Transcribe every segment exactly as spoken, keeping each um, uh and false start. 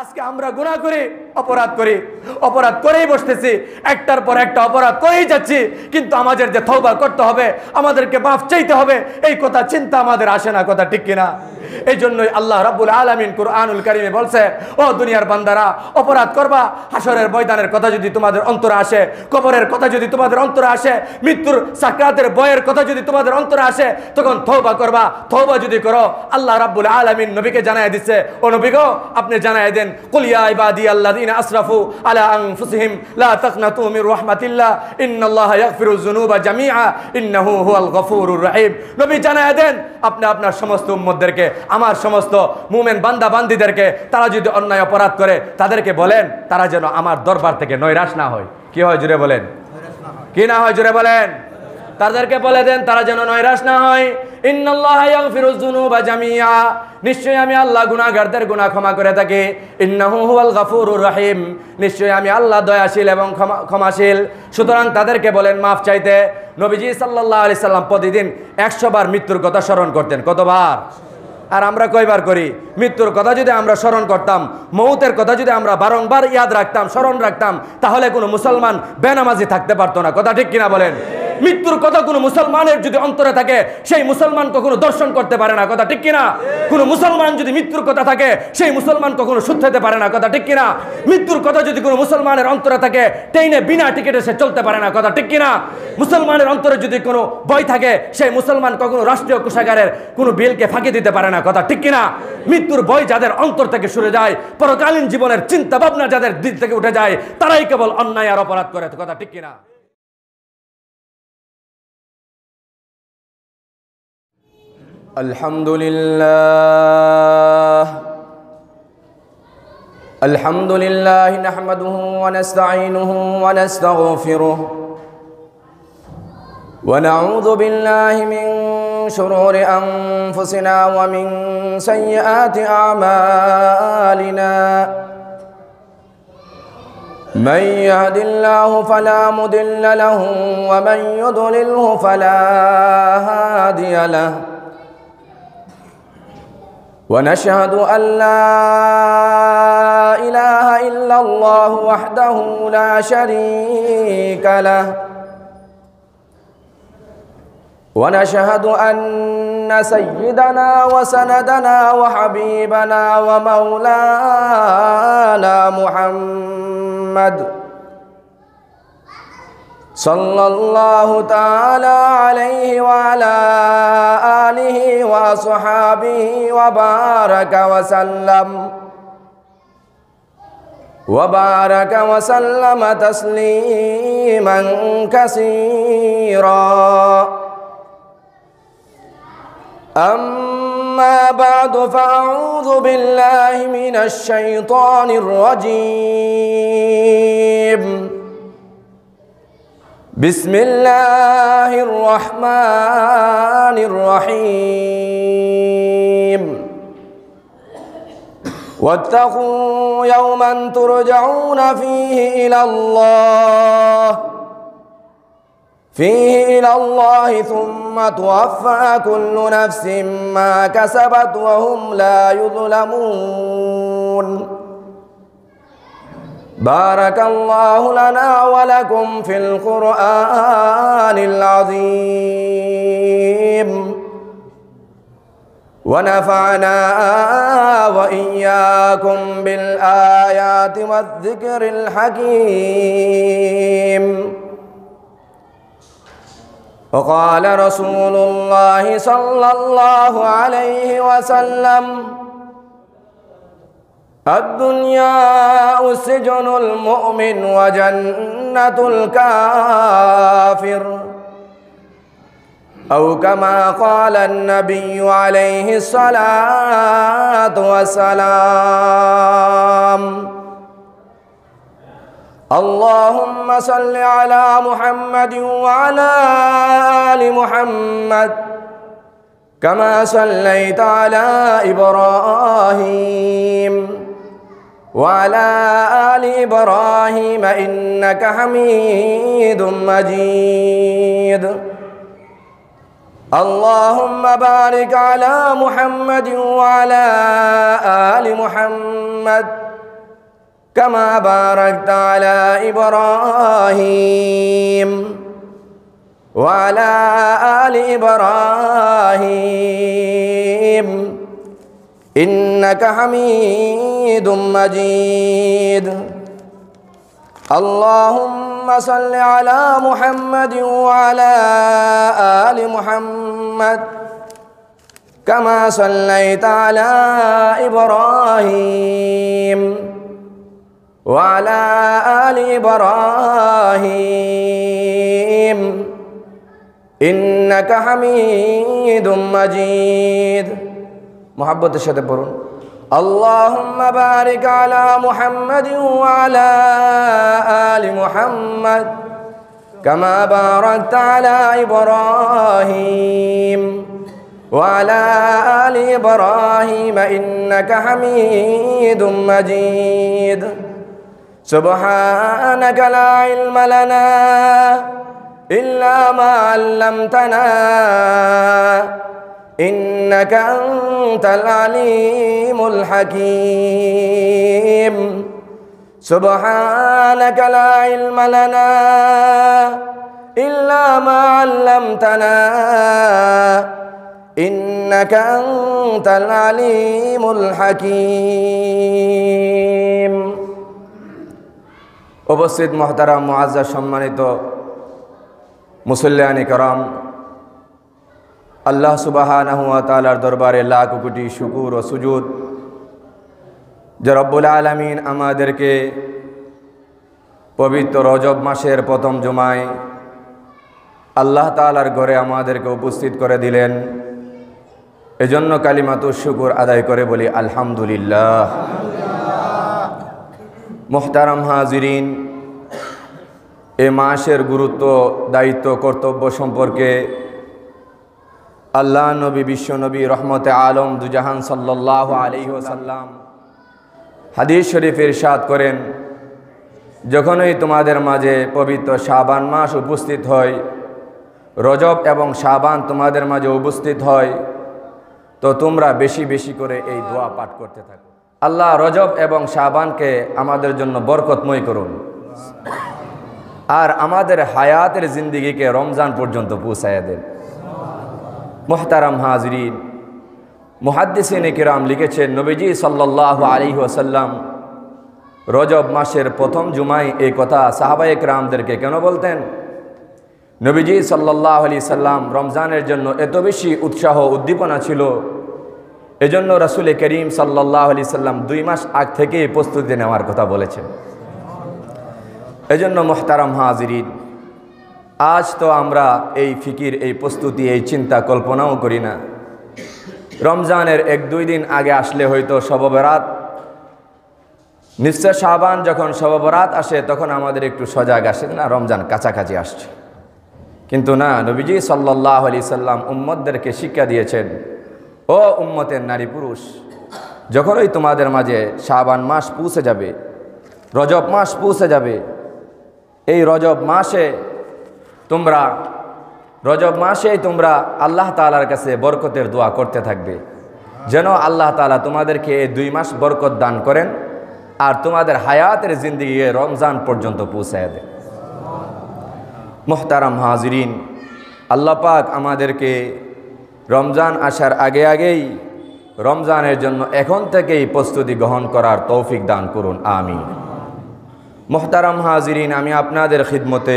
আজকে আমরা গুনাহ করি, অপরাধ করি, অপরাধ করেই বসতেছি, একটার পর একটা অপরাধ করেই যাচ্ছি, কিন্তু আমাদের যে তওবা করতে হবে, আমাদেরকে মাফ চাইতে হবে, এই কথা চিন্তা আমাদের আসে না। কথা ঠিক কিনা? এই জন্যই আল্লাহ রাব্বুল আলামিন কুরআনুল কারীমে বলছে, ও দুনিয়ার বান্দারা, অপরাধ করবা, হাসরের ময়দানের কথা যদি তোমাদের অন্তরে আসে, কবরের কথা যদি তোমাদের অন্তরে আসে, মৃত্যুর সাকরাতের ভয়ের কথা যদি তোমাদের অন্তরে আসে, তখন তওবা করবা। তওবা যদি করো, আল্লাহ রাব্বুল আলামিন নবীকে জানায় দিচ্ছে, ও নবী গো, আপনি জানায় দেন, কুল ইয়া ইবাদিয়াল্লাযীনা আসরাফু আলা আনফুসিহিম লা তাকনাতু মির রাহমাতিল্লাহ ইন্নাল্লাহা ইয়াগফিরুয যুনুবা জামিআ ইন্নাহু হুয়াল গফুরুর রহিম। নবী জানায় দেন, আপনি আপনার সমস্ত উম্মতদেরকে, আমার সমস্ত মুমিন বান্দা বান্দিদেরকে, তারা যদি অন্যায় অপরাধ করে তাদেরকে বলেন, তারা যেন আমার দরবার থেকে নৈরাশ না হয়। কি হয় জোরে বলেন, কি না হয় জোরে বলেন। তাদেরকে বলে দেন তারা যেন নৈরাশ না হয়। ইন্নাল্লাহা ইয়াগফিরুয যুনুবা জামিআ, নিশ্চয় আমি আল্লাহ গুনাহগারদের গুনাহ ক্ষমা করে থাকি। ইন্নাহু হুয়াল গফুরুর রহিম, নিশ্চয় আমি আল্লাহ দয়াশীল এবং ক্ষমাশীল। সুতরাং তাদেরকে বলেন মাফ চাইতে। নবীজি সাল্লাল্লাহু আলাইহি সাল্লাম প্রতিদিন একশো বার মৃত্যুর কথা স্মরণ করতেন। কতবার? আর আমরা কয়বার করি? মৃত্যুর কথা যদি আমরা স্মরণ করতাম, মৌতের কথা যদি আমরা বারংবার ইয়াদ রাখতাম, স্মরণ রাখতাম, তাহলে কোনো মুসলমান বেনামাজি থাকতে পারতো না। কথা ঠিক কিনা বলেন? মৃত্যুর কথা কোনো মুসলমানের যদি অন্তরে থাকে, সেই মুসলমান কখনো দর্শন করতে পারে না। কথা ঠিক কিনা? কোনো মুসলমান যদি মৃত্যুর কথা থাকে, সেই মুসলমান কখনো সুদ খেতে পারে না। কথা ঠিক কিনা? মৃত্যুর কথা যদি কোনো মুসলমানের অন্তরে থাকে, ট্রেনে বিনা টিকিটে সে চলতে পারে না। কথা ঠিক কিনা? মুসলমানের অন্তরে যদি কোনো ভয় থাকে, সেই মুসলমান কখনো রাষ্ট্রীয় কোষাগারের কোনো বিলকে ফাঁকি দিতে পারে না। কথা ঠিক কিনা? মৃত্যুর ভয় যাদের অন্তর থেকে সরে যায়, পরকালীন জীবনের চিন্তা ভাবনা যাদের দিল থেকে উঠে যায়, তারাই কেবল অন্যায় আর অপরাধ করে। কথা ঠিক কিনা? আলহামদুলিল্লাহ, আলহামদুলিল্লাহ নাহমাদুহু ওয়া نستعينুহু ওয়া نستغফিরুহু ওয়া নাউযু বিল্লাহি মিন শুরুরি আনফুসিনা ওয়া মিন সাইয়্যাতি আমালিনা। মান ইয়াহদিল্লাহু ফালা মুদিল্লা লাহু ওয়া মান ইউদলিলহু ফালা হাদিয়া লাহু। ونشهد أن لا إله إلا الله وحده لا شريك له، ونشهد أن سيدنا وسندنا وحبيبنا ومولانا محمد صلى الله تعالى عليه وعلى آله وصحابه وبارك وسلم وبارك وسلم تسليما كثيرا. أما بعد فأعوذ بالله من الشيطان الرجيم. بسم الله الرحمن الرحيم. واتقوا يوما ترجعون فيه إلى الله فيه إلى الله ثم توفى كل نفس ما كسبت وهم لا يظلمون. بارك الله لنا ولكم في القرآن العظيم ونفعنا وإياكم بالآيات والذكر الحكيم. وقال رسول الله صلى الله عليه وسلم: الدنيا سجن المؤمن وجنة الكافر، أو كما قال النبي عليه الصلاة والسلام. اللهم صل على محمد وعلى آل محمد كما صليت على إبراهيم وعلى آل إبراهيم إنك حميد مجيد. اللهم بارك على محمد وعلى آل محمد كما باركت على إبراهيم وعلى آل إبراهيم إنك حميد مجيد اللهم صل على محمد وعلى آل محمد كما صليت على إبراهيم وعلى آل إبراهيم إنك حميد مجيد محبت الشهادة برون اللهم بارك على محمد وعلى آل محمد كما باركت على إبراهيم وعلى آل إبراهيم إنك حميد مجيد سبحانك لا علم لنا إلا ما علمتنا إنك أنت العليم الحكيم سبحانك لا علم لنا إلا ما علمتنا إنك أنت العليم الحكيم উপস্থিত محترم معزز সম্মানিত মুসল্লিয়ান کرام আল্লাহ সুবহানাহু ওয়া তাআলার দরবারে লাখ কোটি শুকর ও সুজুদ যে রব্বুল আলামিন আমাদেরকে পবিত্র রজব মাসের প্রথম জুমায় আল্লাহ তাআলার ঘরে আমাদেরকে উপস্থিত করে দিলেন। এজন্য কালিমাতুশ শুকর আদায় করে বলি আলহামদুলিল্লাহ। মুহতারাম হাজিরিন, এই মাসের গুরুত্ব, দায়িত্ব, কর্তব্য সম্পর্কে আল্লাহ নবী বিশ্বনবী রহমতে আলম দুজাহান সাল্লাল্লাহু আলাইহি ওয়াসাল্লাম হাদিস শরীফে ইরশাদ করেন, যখনই তোমাদের মাঝে পবিত্র শাবান মাস উপস্থিত হয়, রজব এবং শাবান তোমাদের মাঝে উপস্থিত হয়, তো তোমরা বেশি বেশি করে এই দোয়া পাঠ করতে থাকো, আল্লাহ রজব এবং শাবানকে আমাদের জন্য বরকতময় করুন আর আমাদের হায়াতের জিন্দিগিকে রমজান পর্যন্ত পৌঁছায়া দেন। মুহতারাম হাজিরিন, মুহাদ্দিসিনে কিরাম লিখেছেন নবীজি সাল্লাল্লাহু আলাইহি ওয়াসাল্লাম রজব মাসের প্রথম জুমায় এই কথা সাহাবায়ে কিরামদেরকে কেন বলতেন? নবীজি সাল্লাল্লাহু আলাইহি সাল্লাম রমজানের জন্য এত বেশি উৎসাহ উদ্দীপনা ছিল, এজন্য রাসূল করিম সাল্লাল্লাহু আলাইহি সাল্লাম দুই মাস আগ থেকে প্রস্তুতি নেওয়ার কথা বলেছেন। এজন্য মুহতারাম হাজিরিন, আজ তো আমরা এই ফিকির, এই প্রস্তুতি, এই চিন্তা কল্পনাও করি না। রমজানের এক দুই দিন আগে আসলে হয়তো শববরাত, নিশ্চয় শাবান যখন শববরাত আসে তখন আমাদের একটু সজাগ আসে না রমজান কাছাকাছি আসছে, কিন্তু না, নবীজি সাল্লাল্লাহু আলাইহি সাল্লাম উম্মতদেরকে শিক্ষা দিয়েছেন, ও উম্মতের নারী পুরুষ, যখনই তোমাদের মাঝে শাবান মাস পৌঁছে যাবে, রজব মাস পৌঁছে যাবে, এই রজব মাসে তোমরা রজব মাসেই তোমরা আল্লাহ তাআলার কাছে বরকতের দোয়া করতে থাকবে, যেন আল্লাহ তাআলা তোমাদেরকে এই দুই মাস বরকত দান করেন আর তোমাদের হায়াতের জিন্দিগিকে রমজান পর্যন্ত পৌঁছায় দেন। মুহতারাম হাজিরিন, আল্লাহ পাক আমাদেরকে রমজান আসার আগে আগেই রমজানের জন্য এখন থেকেই প্রস্তুতি গ্রহণ করার তৌফিক দান করুন, আমিন। মুহতারাম হাজিরিন, আমি আপনাদের খিদমতে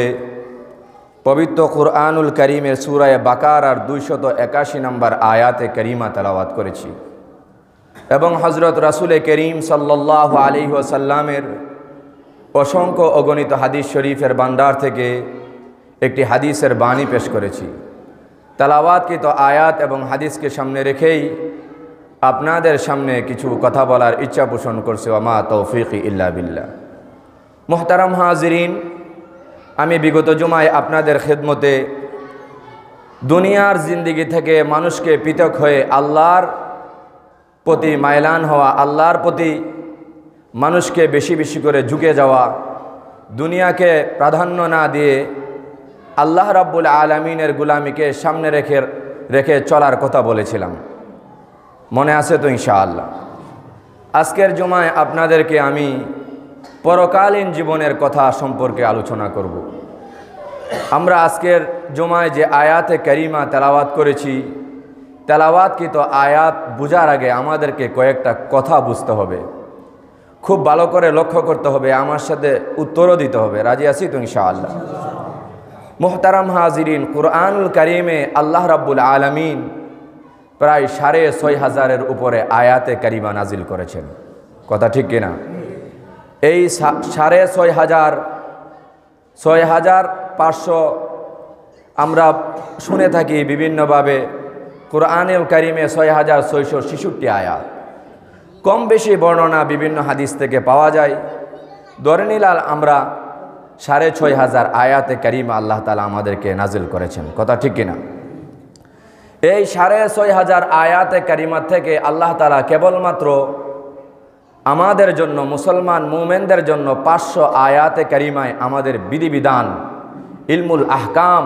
পবিত্র কুরআনুল করিমের সূরায়ে বাকারার দুইশত একাশি নম্বর আয়াতে করিমা তেলাওয়াত করেছি এবং হজরত রাসূল করিম সাল্লাল্লাহু আলাইহি ওয়াসাল্লামের অসংখ্য অগণিত হাদিস শরীফের ভান্ডার থেকে একটি হাদিসের বাণী পেশ করেছি। তেলাওয়াতকৃত আয়াত এবং হাদিসকে সামনে রেখেই আপনাদের সামনে কিছু কথা বলার ইচ্ছা পোষণ করছে, ওয়ামা তৌফিকি ইল্লা বিল্লাহ। মুহতারাম হাজিরিন, আমি বিগত জুমায় আপনাদের খেদমতে দুনিয়ার জিন্দিগি থেকে মানুষকে পৃথক হয়ে আল্লাহর প্রতি মাইলান হওয়া, আল্লাহর প্রতি মানুষকে বেশি বেশি করে ঝুঁকে যাওয়া, দুনিয়াকে প্রাধান্য না দিয়ে আল্লাহ রাব্বুল আলামিনের গুলামিকে সামনে রেখে রেখে চলার কথা বলেছিলাম, মনে আছে তো ইনশাআল্লাহ। আজকের জুমায় আপনাদেরকে আমি পরকালীন জীবনের কথা সম্পর্কে আলোচনা করব। আমরা আজকের জুমায় যে আয়াতে কারিমা তেলাওয়াত করেছি, তেলাওয়াতকৃত আয়াত বোঝার আগে আমাদেরকে কয়েকটা কথা বুঝতে হবে, খুব ভালো করে লক্ষ্য করতে হবে, আমার সাথে উত্তরও দিতে হবে। রাজি আছি তো ইনশাআল্লাহ। মোহতারাম হাজিরিন, কুরআনুল কারিমে আল্লাহ রাব্বুল আলামিন প্রায় সাড়ে ছয় হাজারের উপরে আয়াতে কারিমা নাজিল করেছেন, কথা ঠিক কিনা? এই সাড়ে ছয় হাজার ছয় হাজার পাঁচশো আমরা শুনে থাকি বিভিন্নভাবে। কুরআনুল কারিমে ছয় হাজার ছয়শো ছেষট্টি আয়াত, কম বেশি বর্ণনা বিভিন্ন হাদিস থেকে পাওয়া যায়। ধরে নিলাম আমরা সাড়ে ছয় হাজার আয়াতে কারিমা আল্লাহ তালা আমাদেরকে নাজিল করেছেন, কথা ঠিক কিনা? এই সাড়ে ছয় হাজার আয়াতে কারিমা থেকে আল্লাহ তালা কেবলমাত্র আমাদের জন্য, মুসলমান মুমিনদের জন্য পাঁচশো আয়াতে কারিমায় আমাদের বিধিবিধান, ইলমুল আহকাম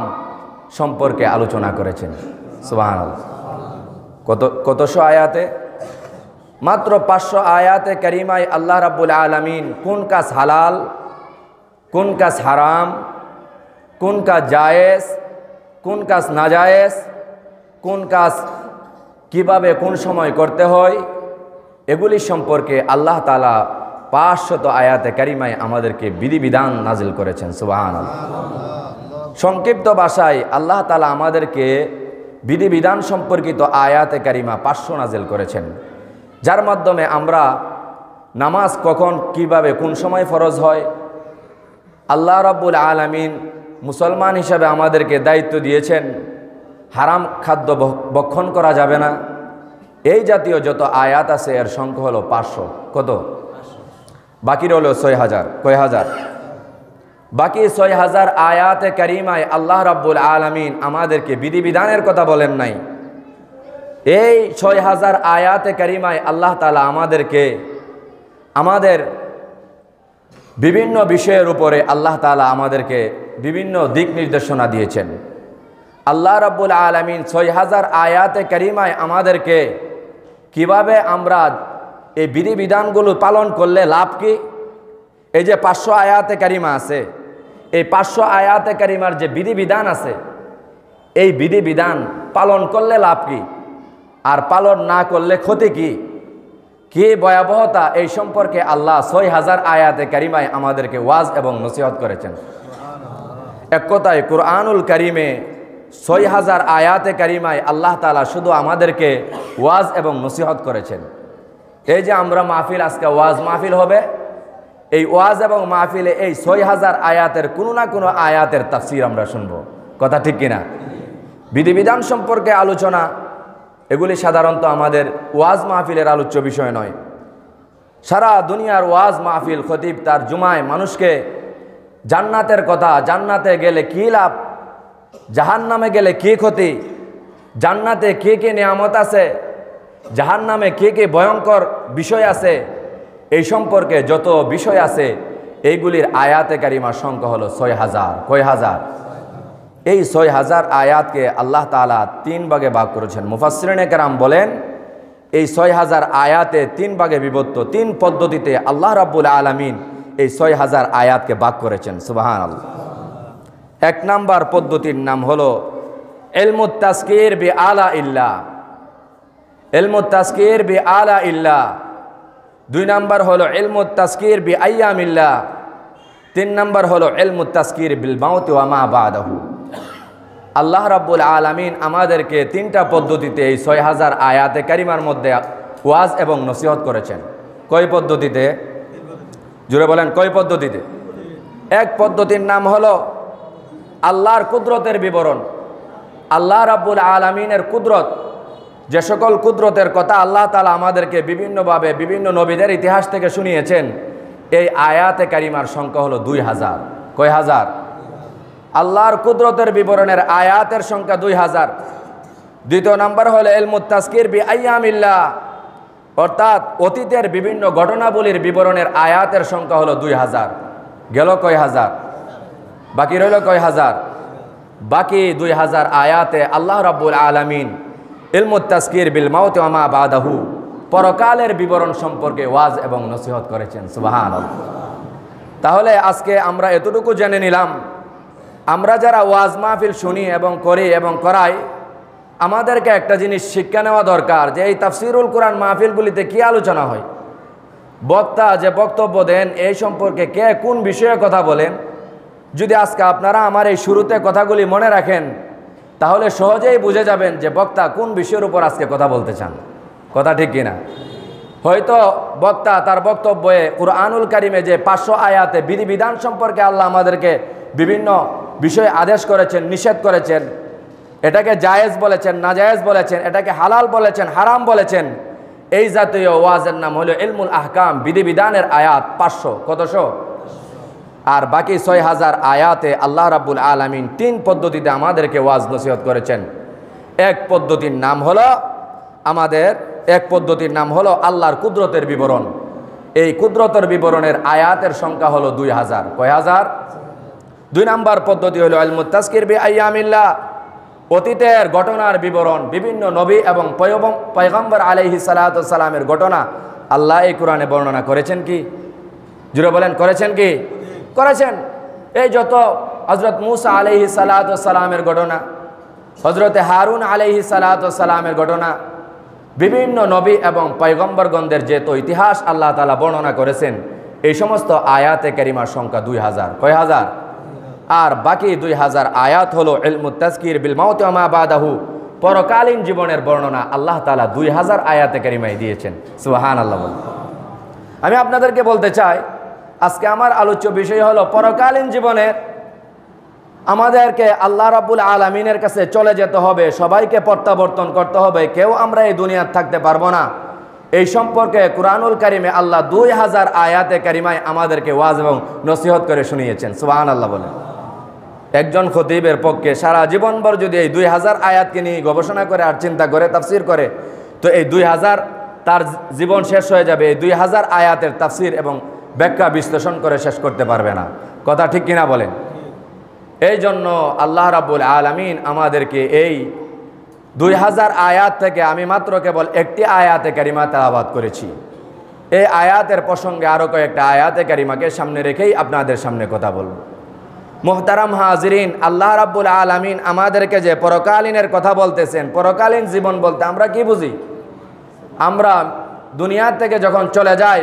সম্পর্কে আলোচনা করেছেন। সুবহানাল্লাহ, কত কতশো আয়াতে, মাত্র পাঁচশো আয়াতে কারিমায় আল্লাহ রাব্বুল আলামিন কোন কাজ হালাল, কোন কাজ হারাম, কোন কাজ জায়েজ, কোন কাজ নাজায়েজ, কোন কাজ কিভাবে কোন সময় করতে হয়, এগুলি সম্পর্কে আল্লাহ তাআলা পাঁচশত আয়াতে কারিমায় আমাদেরকে বিধিবিধান নাজিল করেছেন। সুবহানাল্লাহ। সংক্ষিপ্ত ভাষায় আল্লাহ তাআলা আমাদেরকে বিধিবিধান সম্পর্কিত আয়াতে কারিমা পাঁচশো নাজিল করেছেন, যার মাধ্যমে আমরা নামাজ কখন কিভাবে কোন সময় ফরজ হয়, আল্লাহ রাব্বুল আলামিন মুসলমান হিসাবে আমাদেরকে দায়িত্ব দিয়েছেন, হারাম খাদ্য ভক্ষণ করা যাবে না, এই জাতীয় যত আয়াত আছে এর সংখ্যা হলো পাঁচশো। কত? বাকি হলো ছয় হাজার। কয় হাজার? বাকি ছয় হাজার আয়াতে কারিমায় আল্লাহ রাব্বুল আলামিন আমাদেরকে বিধিবিধানের কথা বলেন নাই। এই ছয় হাজার আয়াতে কারিমায় আল্লাহ তাআলা আমাদেরকে আমাদের বিভিন্ন বিষয়ের উপরে আল্লাহ তাআলা আমাদেরকে বিভিন্ন দিক নির্দেশনা দিয়েছেন। আল্লাহ রাব্বুল আলামিন ছয় হাজার আয়াতে কারিমায় আমাদেরকে কিভাবে আমরা এই বিধিবিধানগুলো পালন করলে লাভ কি, এই যে পাঁচশো আয়াতে কারিমা আছে, এই পাঁচশো আয়াতে কারিমার যে বিধিবিধান আছে, এই বিধিবিধান পালন করলে লাভ কি, আর পালন না করলে ক্ষতি কি, কি ভয়াবহতা, এই সম্পর্কে আল্লাহ ছয় হাজার আয়াতে কারিমায় আমাদেরকে ওয়াজ এবং নসিহত করেছেন। এক কথায় কুরআনুল কারিমে ছয় হাজার আয়াতে কারিমায় আল্লাহ তাআলা শুধু আমাদেরকে ওয়াজ এবং নসিহত করেছেন। এই যে আমরা মাহফিল, আজকে ওয়াজ মাহফিল হবে, এই ওয়াজ এবং মাহফিলে এই ছয় হাজার আয়াতের কোনো না কোনো আয়াতের তাফসির আমরা শুনব, কথা ঠিক কিনা? বিধিবিধান সম্পর্কে আলোচনা, এগুলি সাধারণত আমাদের ওয়াজ মাহফিলের আলোচ্য বিষয় নয়। সারা দুনিয়ার ওয়াজ মাহফিল, খতিব তার জুমায় মানুষকে জান্নাতের কথা, জান্নাতে গেলে কী লাভ, জাহান্নামে গেলে কী ক্ষতি, জান্নাতে কী কী নিয়ামত আছে, জাহান্নামে কী কী ভয়ঙ্কর বিষয় আছে, এই সম্পর্কে যত বিষয় আছে এইগুলির আয়াতে কারিমার সংখ্যা হলো ছয় হাজার। কয় হাজার? এই ছয় হাজার আয়াতকে আল্লাহ তাআলা তিন ভাগে ভাগ করেছেন। মুফাসসিরিনে কেরাম বলেন এই ছয় হাজার আয়াতে তিন ভাগে বিভক্ত, তিন পদ্ধতিতে আল্লাহ রাব্বুল আলামিন এই ছয় হাজার আয়াতকে ভাগ করেছেন। সুবহানাল্লাহ। এক নাম্বার পদ্ধতির নাম হলো ইলমুত তাসকির বি আলা ইল্লাহ, ইলমুত তাসকির বি আলা ইল্লাহ। দুই নাম্বার হলো ইলমুত তাসকির বি আইয়ামিল্লাহ। তিন নাম্বার হলো ইলমুত তাসকির বিল মাউতি ওয়া মা বাদাহু। আল্লাহ রাব্বুল আলামিন আমাদেরকে তিনটা পদ্ধতিতে এই ছয় হাজার আয়াতে কারিমার মধ্যে ওয়াজ এবং নসিহত করেছেন। কয় পদ্ধতিতে? জোরে বলেন, কয় পদ্ধতিতে? এক পদ্ধতির নাম হলো আল্লাহর কুদরতের বিবরণ। আল্লাহ রাব্বুল আলামিনের কুদরত, যে সকল কুদরতের কথা আল্লাহ তাআলা আমাদেরকে বিভিন্নভাবে বিভিন্ন নবীদের ইতিহাস থেকে শুনিয়েছেন, এই আয়াতে কারিমার সংখ্যা হলো দুই হাজার। কয় হাজার? আল্লাহর কুদরতের বিবরণের আয়াতের সংখ্যা দুই হাজার। দ্বিতীয় নাম্বার হলো ইলমুত তাসকির বি আইয়ামিল্লাহ, অর্থাৎ অতীতের বিভিন্ন ঘটনাবলীর বিবরণের আয়াতের সংখ্যা হলো দুই হাজার। গেল কয় হাজার, বাকি রইল কয় হাজার। বাকি দুই হাজার আয়াতে আল্লাহ রাব্বুল আলামিন ইলমুত তাসকির বিল মাউত ওয়া মা বাদাহু, পরকালের বিবরণ সম্পর্কে ওয়াজ এবং নসিহত করেছেন। সুবহানাল্লাহ। তাহলে আজকে আমরা এতটুকু জেনে নিলাম, আমরা যারা ওয়াজ মাহফিল শুনি এবং করি এবং করাই, আমাদেরকে একটা জিনিস শিক্ষা নেওয়া দরকার যে এই তাফসিরুল কোরআন মাহফিলগুলিতে কী আলোচনা হয়, বক্তা যে বক্তব্য দেন এই সম্পর্কে কে কোন বিষয়ে কথা বলেন। যদি আজকে আপনারা আমার এই শুরুতে কথাগুলি মনে রাখেন, তাহলে সহজেই বুঝে যাবেন যে বক্তা কোন বিষয়ের উপর আজকে কথা বলতে চান। কথা ঠিক কিনা? হয়তো বক্তা তার বক্তব্যে কুরআনুল কারিমে যে পাঁচশো আয়াতে বিধিবিধান সম্পর্কে আল্লাহ আমাদেরকে বিভিন্ন বিষয়ে আদেশ করেছেন, নিষেধ করেছেন, এটাকে জায়েজ বলেছেন, নাজায়েজ বলেছেন, এটাকে হালাল বলেছেন, হারাম বলেছেন, এই জাতীয় ওয়াজের নাম হলো ইলমুল আহকাম, বিধিবিধানের আয়াত পাঁচশো, কতশো। আর বাকি ছয় হাজার আয়াতে আল্লাহ রাব্বুল আলামিন তিন পদ্ধতিতে আমাদেরকে ওয়াজ নসিহত করেছেন। এক পদ্ধতির নাম হলো আমাদের এক পদ্ধতির নাম হলো আল্লাহর কুদরতের বিবরণ। এই কুদরতের বিবরণের আয়াতের সংখ্যা হলো দুই হাজার। কয় হাজার? দুই নম্বর পদ্ধতি হলো ইলমুত তাসকির বি আইয়ামিল্লাহ, অতীতের ঘটনার বিবরণ, বিভিন্ন নবী এবং পয়গম্বর আলাইহিস সালাতু ওয়াস সালামের ঘটনা আল্লাহ এই কোরআনে বর্ণনা করেছেন। কি জুড়ে বলেন, করেছেন? কি করেছেন? এই যত হযরত মূসা আলাইহিস সালাতু ওয়াস সালামের ঘটনা, হযরত হারুন আলাইহিস সালাতু ওয়াস সালামের ঘটনা, বিভিন্ন নবী এবং পয়গম্বরগণদের যে তো ইতিহাস আল্লাহ তাআলা বর্ণনা করেছেন, এই সমস্ত আয়াতে কারিমার সংখ্যা দুই হাজার। কয় হাজার? আর বাকি দুই হাজার আয়াত হলো ইলমুত তাসকির বিল মাউতি ওয়া মা বাদাহু, পরকালীন জীবনের বর্ণনা আল্লাহ তাআলা দুই হাজার আয়াতে কারিমায় দিয়েছেন। সুবহানাল্লাহ। আমি আপনাদেরকে বলতে চাই, আজকে আমার আলোচ্য বিষয় হলো পরকালীন জীবনের আমাদেরকে আল্লাহ রাব্বুল আলামিনের কাছে চলে যেতে হবে, সবাইকে প্রত্যাবর্তন করতে হবে, কেউ আমরা এই দুনিয়ার থাকতে পারবো না। এই সম্পর্কে কুরআনুল কারিমে আল্লাহ দুই হাজার আয়াতে কারিমায় আমাদেরকে ওয়াজ এবং নসিহত করে শুনিয়েছেন। সুবহানাল্লাহ বলেন। একজন খতিবের পক্ষে সারা জীবনভর যদি এই দুই হাজার আয়াতকে নিয়ে গবেষণা করে আর চিন্তা করে তাফসির করে, তো এই দুই হাজার তার জীবন শেষ হয়ে যাবে, এই দুই হাজার আয়াতের তাফসির এবং ব্যাখ্যা বিশ্লেষণ করে শেষ করতে পারবে না। কথা ঠিক কিনা বলেন? এই জন্য আল্লাহ রাব্বুল আলামিন আমাদেরকে এই দুই হাজার আয়াত থেকে আমি মাত্র কেবল একটি আয়াতে কারিমা তেলাওয়াত করেছি। এই আয়াতের প্রসঙ্গে আরও কয়েকটা আয়াতে কারিমাকে সামনে রেখেই আপনাদের সামনে কথা বলবো। মুহতারাম হাজিরিন, আল্লাহ রাব্বুল আলামিন আমাদেরকে যে পরকালীনের কথা বলতেছেন, পরকালীন জীবন বলতে আমরা কি বুঝি? আমরা দুনিয়া থেকে যখন চলে যাই,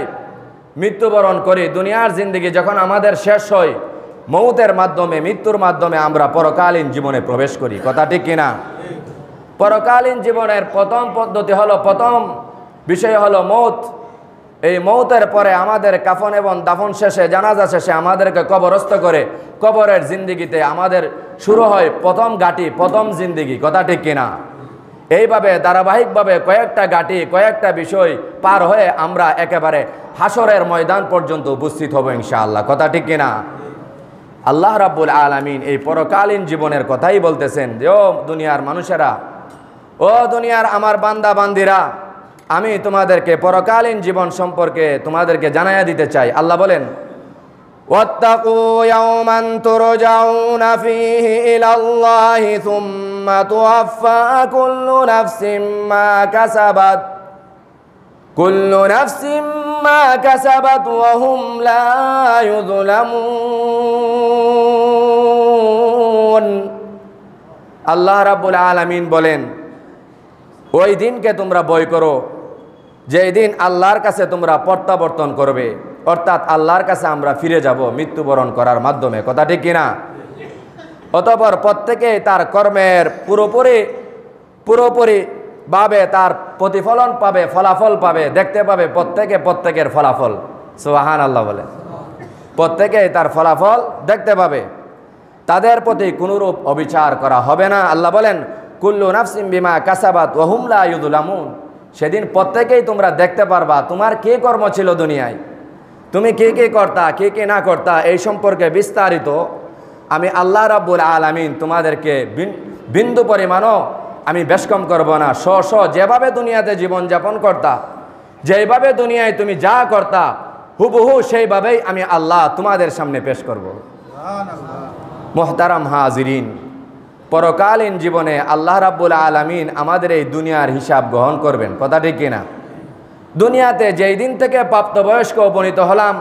মৃত্যুবরণ করি, দুনিয়ার জিন্দগি যখন আমাদের শেষ হয়, মৌতের মাধ্যমে, মৃত্যুর মাধ্যমে আমরা পরকালীন জীবনে প্রবেশ করি। কথা ঠিক কিনা? পরকালীন জীবনের প্রথম পদ্ধতি হলো, প্রথম বিষয় হলো মৌত। এই মৌতের পরে আমাদের কাফন এবং দাফন শেষে, জানাজা শেষে আমাদেরকে কবরস্থ করে কবরের জিন্দিগিতে আমাদের শুরু হয় প্রথম ঘাঁটি, প্রথম জিন্দিগি। কথা ঠিক কিনা? এইভাবে ধারাবাহিকভাবে কয়েকটা ঘাঁটি, কয়েকটা বিষয় পার হয়ে আমরা একেবারে হাসরের ময়দান পর্যন্ত উপস্থিত হব ইনশাআল্লাহ। কথা ঠিক কিনা? আল্লাহ রাব্বুল আলামিন এই পরকালীন জীবনের কথাই বলতেছেন যে, ও দুনিয়ার মানুষেরা, ও দুনিয়ার আমার বান্দা বান্দিরা, আমি তোমাদেরকে পরকালীন জীবন সম্পর্কে তোমাদেরকে জানাইয়া দিতে চাই। আল্লাহ বলেন, ওয়াত্তাকু ইয়াওমান তুরজাউনা ফীহি ইলাল্লাহি সুম্মা তুওয়াফা কুল্লু নাফসিম মা কাসাবাত কুল্লু নাফসিম মা কাসাবাত ওয়া হুম লা ইউযলামুন। আল্লাহ রাব্বুল আলামিন বলেন, ওই দিনকে তোমরা ভয় করো যেই দিন আল্লাহর কাছে তোমরা প্রত্যাবর্তন করবে, অর্থাৎ আল্লাহর কাছে আমরা ফিরে যাব মৃত্যুবরণ করার মাধ্যমে। কথা ঠিক কিনা? অতঃপর প্রত্যেকেই তার কর্মের পুরোপুরি পুরোপুরিভাবে তার প্রতিফলন পাবে, ফলাফল পাবে, দেখতে পাবে প্রত্যেকে প্রত্যেকের ফলাফল। সুবহানাল্লাহ বলে। প্রত্যেকেই তার ফলাফল দেখতে পাবে, তাদের প্রতি কোনোরূপ অবিচার করা হবে না। আল্লাহ বলেন, কুল্লু নাফসিম বিমা কাসাবাত ওয়া হুম লা ইউযলামুন। সেদিন প্রত্যেকেই তোমরা দেখতে পারবা তোমার কী কর্ম ছিল দুনিয়ায়, তুমি কে কে কর্তা, কে কে না কর্তা, এই সম্পর্কে বিস্তারিত আমি আল্লাহ রাব্বুল আলামিন তোমাদেরকে বিন্দু পরিমাণও আমি বেশকম করব না। স স যেভাবে দুনিয়াতে জীবনযাপন কর্তা, যেভাবে দুনিয়ায় তুমি যা কর্তা, হুবহু সেইভাবেই আমি আল্লাহ তোমাদের সামনে পেশ করব। মুহতারাম হাজিরিন, পরকালীন জীবনে আল্লাহ রাব্বুল আলামিন আমাদের এই দুনিয়ার হিসাব গ্রহণ করবেন। কথা ঠিক কিনা? দুনিয়াতে যেই দিন থেকে প্রাপ্তবয়স্ক উপনীত হলাম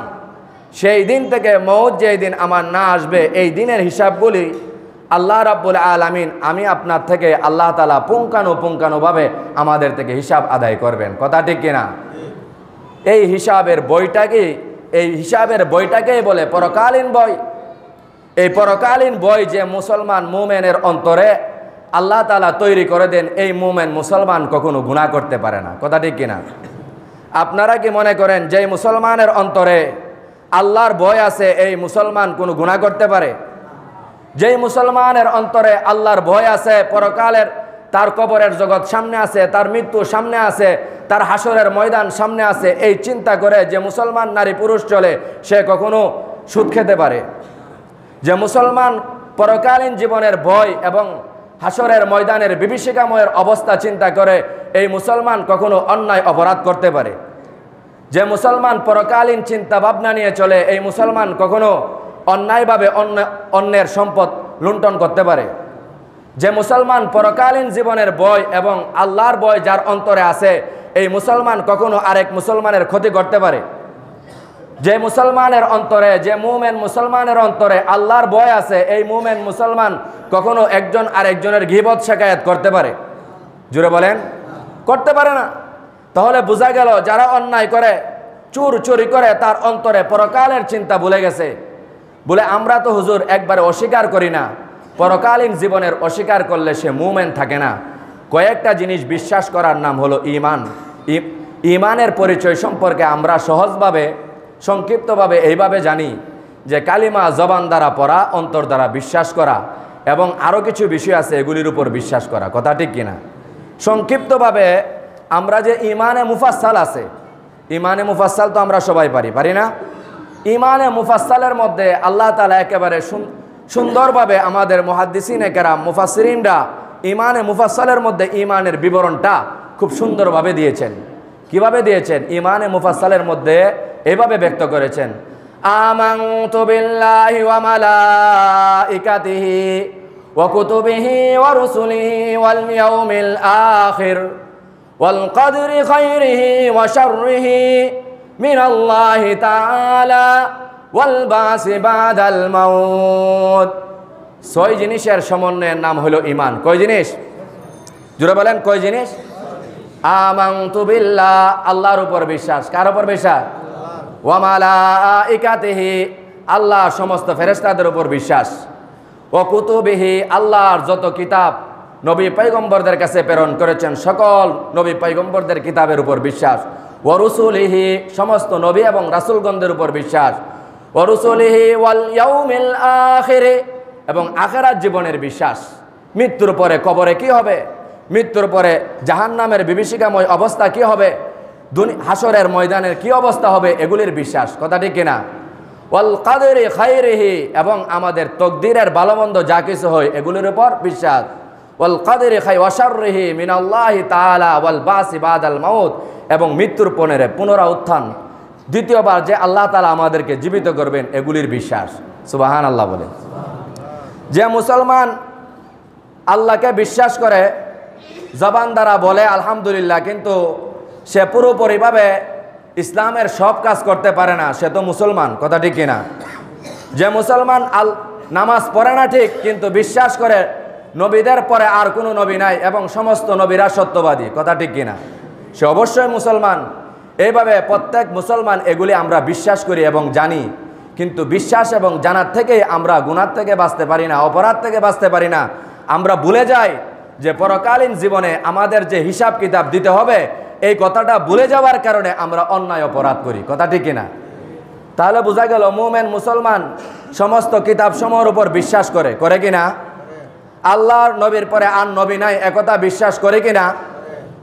সেই দিন থেকে মওত যেই দিন আমার না আসবে, এই দিনের হিসাবগুলি আল্লাহ রাব্বুল আলামিন আমি আপনার থেকে আল্লাহ তাআলা পুঙ্খানু পুঙ্খানুভাবে আমাদের থেকে হিসাব আদায় করবেন। কথা ঠিক কিনা? এই হিসাবের বইটাকে এই হিসাবের বইটাকেই বলে পরকালীন বই। এই পরকালীন বই যে মুসলমান মুমেনের অন্তরে আল্লাহ তাআলা তৈরি করে দেন, এই মুমেন মুসলমান কখনো গুনাহ করতে পারে না। কথা ঠিক কিনা? আপনারা কি মনে করেন যে মুসলমানের অন্তরে আল্লাহর ভয় আছে এই মুসলমান কোনো গুনাহ করতে পারে? যেই মুসলমানের অন্তরে আল্লাহর ভয় আছে, পরকালের তার কবরের জগৎ সামনে আছে, তার মৃত্যু সামনে আছে, তার হাসরের ময়দান সামনে আছে, এই চিন্তা করে যে মুসলমান নারী পুরুষ চলে সে কখনো সুদ খেতে পারে? যে মুসলমান পরকালীন জীবনের ভয় এবং হাসরের ময়দানের বিভীষিকাময়ের অবস্থা চিন্তা করে এই মুসলমান কখনো অন্যায় অপরাধ করতে পারে? যে মুসলমান পরকালীন চিন্তা ভাবনা নিয়ে চলে এই মুসলমান কখনো অন্যায়ভাবে অন্য অন্যের সম্পদ লুণ্ঠন করতে পারে? যে মুসলমান পরকালীন জীবনের ভয় এবং আল্লাহর ভয় যার অন্তরে আছে এই মুসলমান কখনো আরেক মুসলমানের ক্ষতি করতে পারে? যে মুসলমানের অন্তরে যে মুমিন মুসলমানের অন্তরে আল্লাহর ভয় আছে এই মুমিন মুসলমান কখনো একজন আরেকজনের গীবত শিকায়াত করতে পারে? জোরে বলেন, করতে পারে না। তাহলে বোঝা গেল যারা অন্যায় করে, চুর চুরি করে, তার অন্তরে পরকালের চিন্তা ভুলে গেছে। বলে আমরা তো হুজুর একবারে অস্বীকার করি না, পরকালীন জীবনের অস্বীকার করলে সে মুমিন থাকে না। কয়েকটা জিনিস বিশ্বাস করার নাম হলো ঈমান। ঈমানের পরিচয় সম্পর্কে আমরা সহজভাবে সংক্ষিপ্তভাবে এইভাবে জানি যে কালিমা জবান দ্বারা পড়া, অন্তর দ্বারা বিশ্বাস করা এবং আরও কিছু বিষয় আছে এগুলির উপর বিশ্বাস করা। কথা ঠিক কিনা? সংক্ষিপ্তভাবে আমরা যে ঈমানে মুফাসসাল আছে, ঈমানে মুফাসসাল তো আমরা সবাই পারি, পারি না? ঈমানে মুফাসসালের মধ্যে আল্লাহ তাআলা একেবারে সুন্দরভাবে আমাদের মুহাদ্দিসিনে কেরাম মুফাসসিরিনরা ঈমানে মুফাসসালের মধ্যে ঈমানের বিবরণটা খুব সুন্দরভাবে দিয়েছেন। কিভাবে দিয়েছেন? ঈমানে মুফাসসালের মধ্যে এভাবে ব্যক্ত করেছেন, আমানতু বিল্লাহি ওয়া মালাইকাতিহি ওয়া কুতুবিহি ওয়া রুসুলিহি ওয়াল ইয়াউমিল আখির ওয়াল কদরি খাইরিহি ওয়া শাররিহি মিনাল্লাহি তাআলা ওয়াল বাসি বাদাল মাউত। ছয় জিনিসের সমন্বয়ের নাম হলো ঈমান। কয় জিনিস? জোরে বলেন, কয় জিনিস? আমানতু বিল্লাহ, আল্লাহর উপর বিশ্বাস। কার উপর বিশ্বাস? ওয়া মালাইকাতিহি, আল্লাহর সমস্ত ফেরেশতাদের উপর বিশ্বাস। ওয়া কুতুবিহি, আল্লাহর যত কিতাব নবী পয়গম্বরদের কাছে প্রেরণ করেছেন সকল নবী পয়গম্বরদের কিতাবের উপর বিশ্বাস। ওয়া রুসুলিহি, সমস্ত নবী এবং রাসূলগণদের উপর বিশ্বাস। ওয়া রুসুলিহি ওয়াল ইয়াউমিল আখির, এবং আখিরাত জীবনের বিশ্বাস। মৃত্যুর পরে কবরে কি হবে, মৃত্যুর পরে জাহান্নামের বিভীষিকাময় অবস্থা কি হবে, হাসরের ময়দানের কি অবস্থা হবে, এগুলির বিশ্বাস। কথা ঠিক কিনা? ওয়াল কাদরি খাইরিহি, এবং আমাদের তকদিরের ভালোমন্দ যা কিছু হয় এগুলির উপর বিশ্বাস। ওয়াল কাদরি খাই ওয়াশাররিহি মিনাল্লাহি তাআলা ওয়াল বাসি বাদাল মাউত, এবং মৃত্যুর পরে পুনরুত্থান, দ্বিতীয়বার যে আল্লাহ তাআলা আমাদেরকে জীবিত করবেন, এগুলির বিশ্বাস। সুবহানাল্লাহ বলে। যে মুসলমান আল্লাহকে বিশ্বাস করে, জবান দ্বারা বলে আলহামদুলিল্লাহ, কিন্তু সে পুরোপুরিভাবে ইসলামের সব কাজ করতে পারে না, সে তো মুসলমান। কথা ঠিক কিনা? যে মুসলমান আল নামাজ পড়ে না ঠিক, কিন্তু বিশ্বাস করে নবীদের পরে আর কোনো নবী নাই এবং সমস্ত নবীরা সত্যবাদী। কথা ঠিক কিনা? সে অবশ্যই মুসলমান। এইভাবে প্রত্যেক মুসলমান এগুলি আমরা বিশ্বাস করি এবং জানি, কিন্তু বিশ্বাস এবং জানার থেকেই আমরা গুনাহ থেকে বাঁচতে পারি না, অপরাধ থেকে বাঁচতে পারি না। আমরা ভুলে যাই যে পরকালীন জীবনে আমাদের যে হিসাব কিতাব দিতে হবে, এই কথাটা ভুলে যাওয়ার কারণে আমরা অন্যায় অপরাধ করি। কথা ঠিক কিনা? তাহলে বোঝা গেল মুমিন মুসলমান সমস্ত কিতাব সমূহের উপর বিশ্বাস করে, করে কিনা? আল্লাহর নবীর পরে আর নবী নাই একথা বিশ্বাস করে কিনা?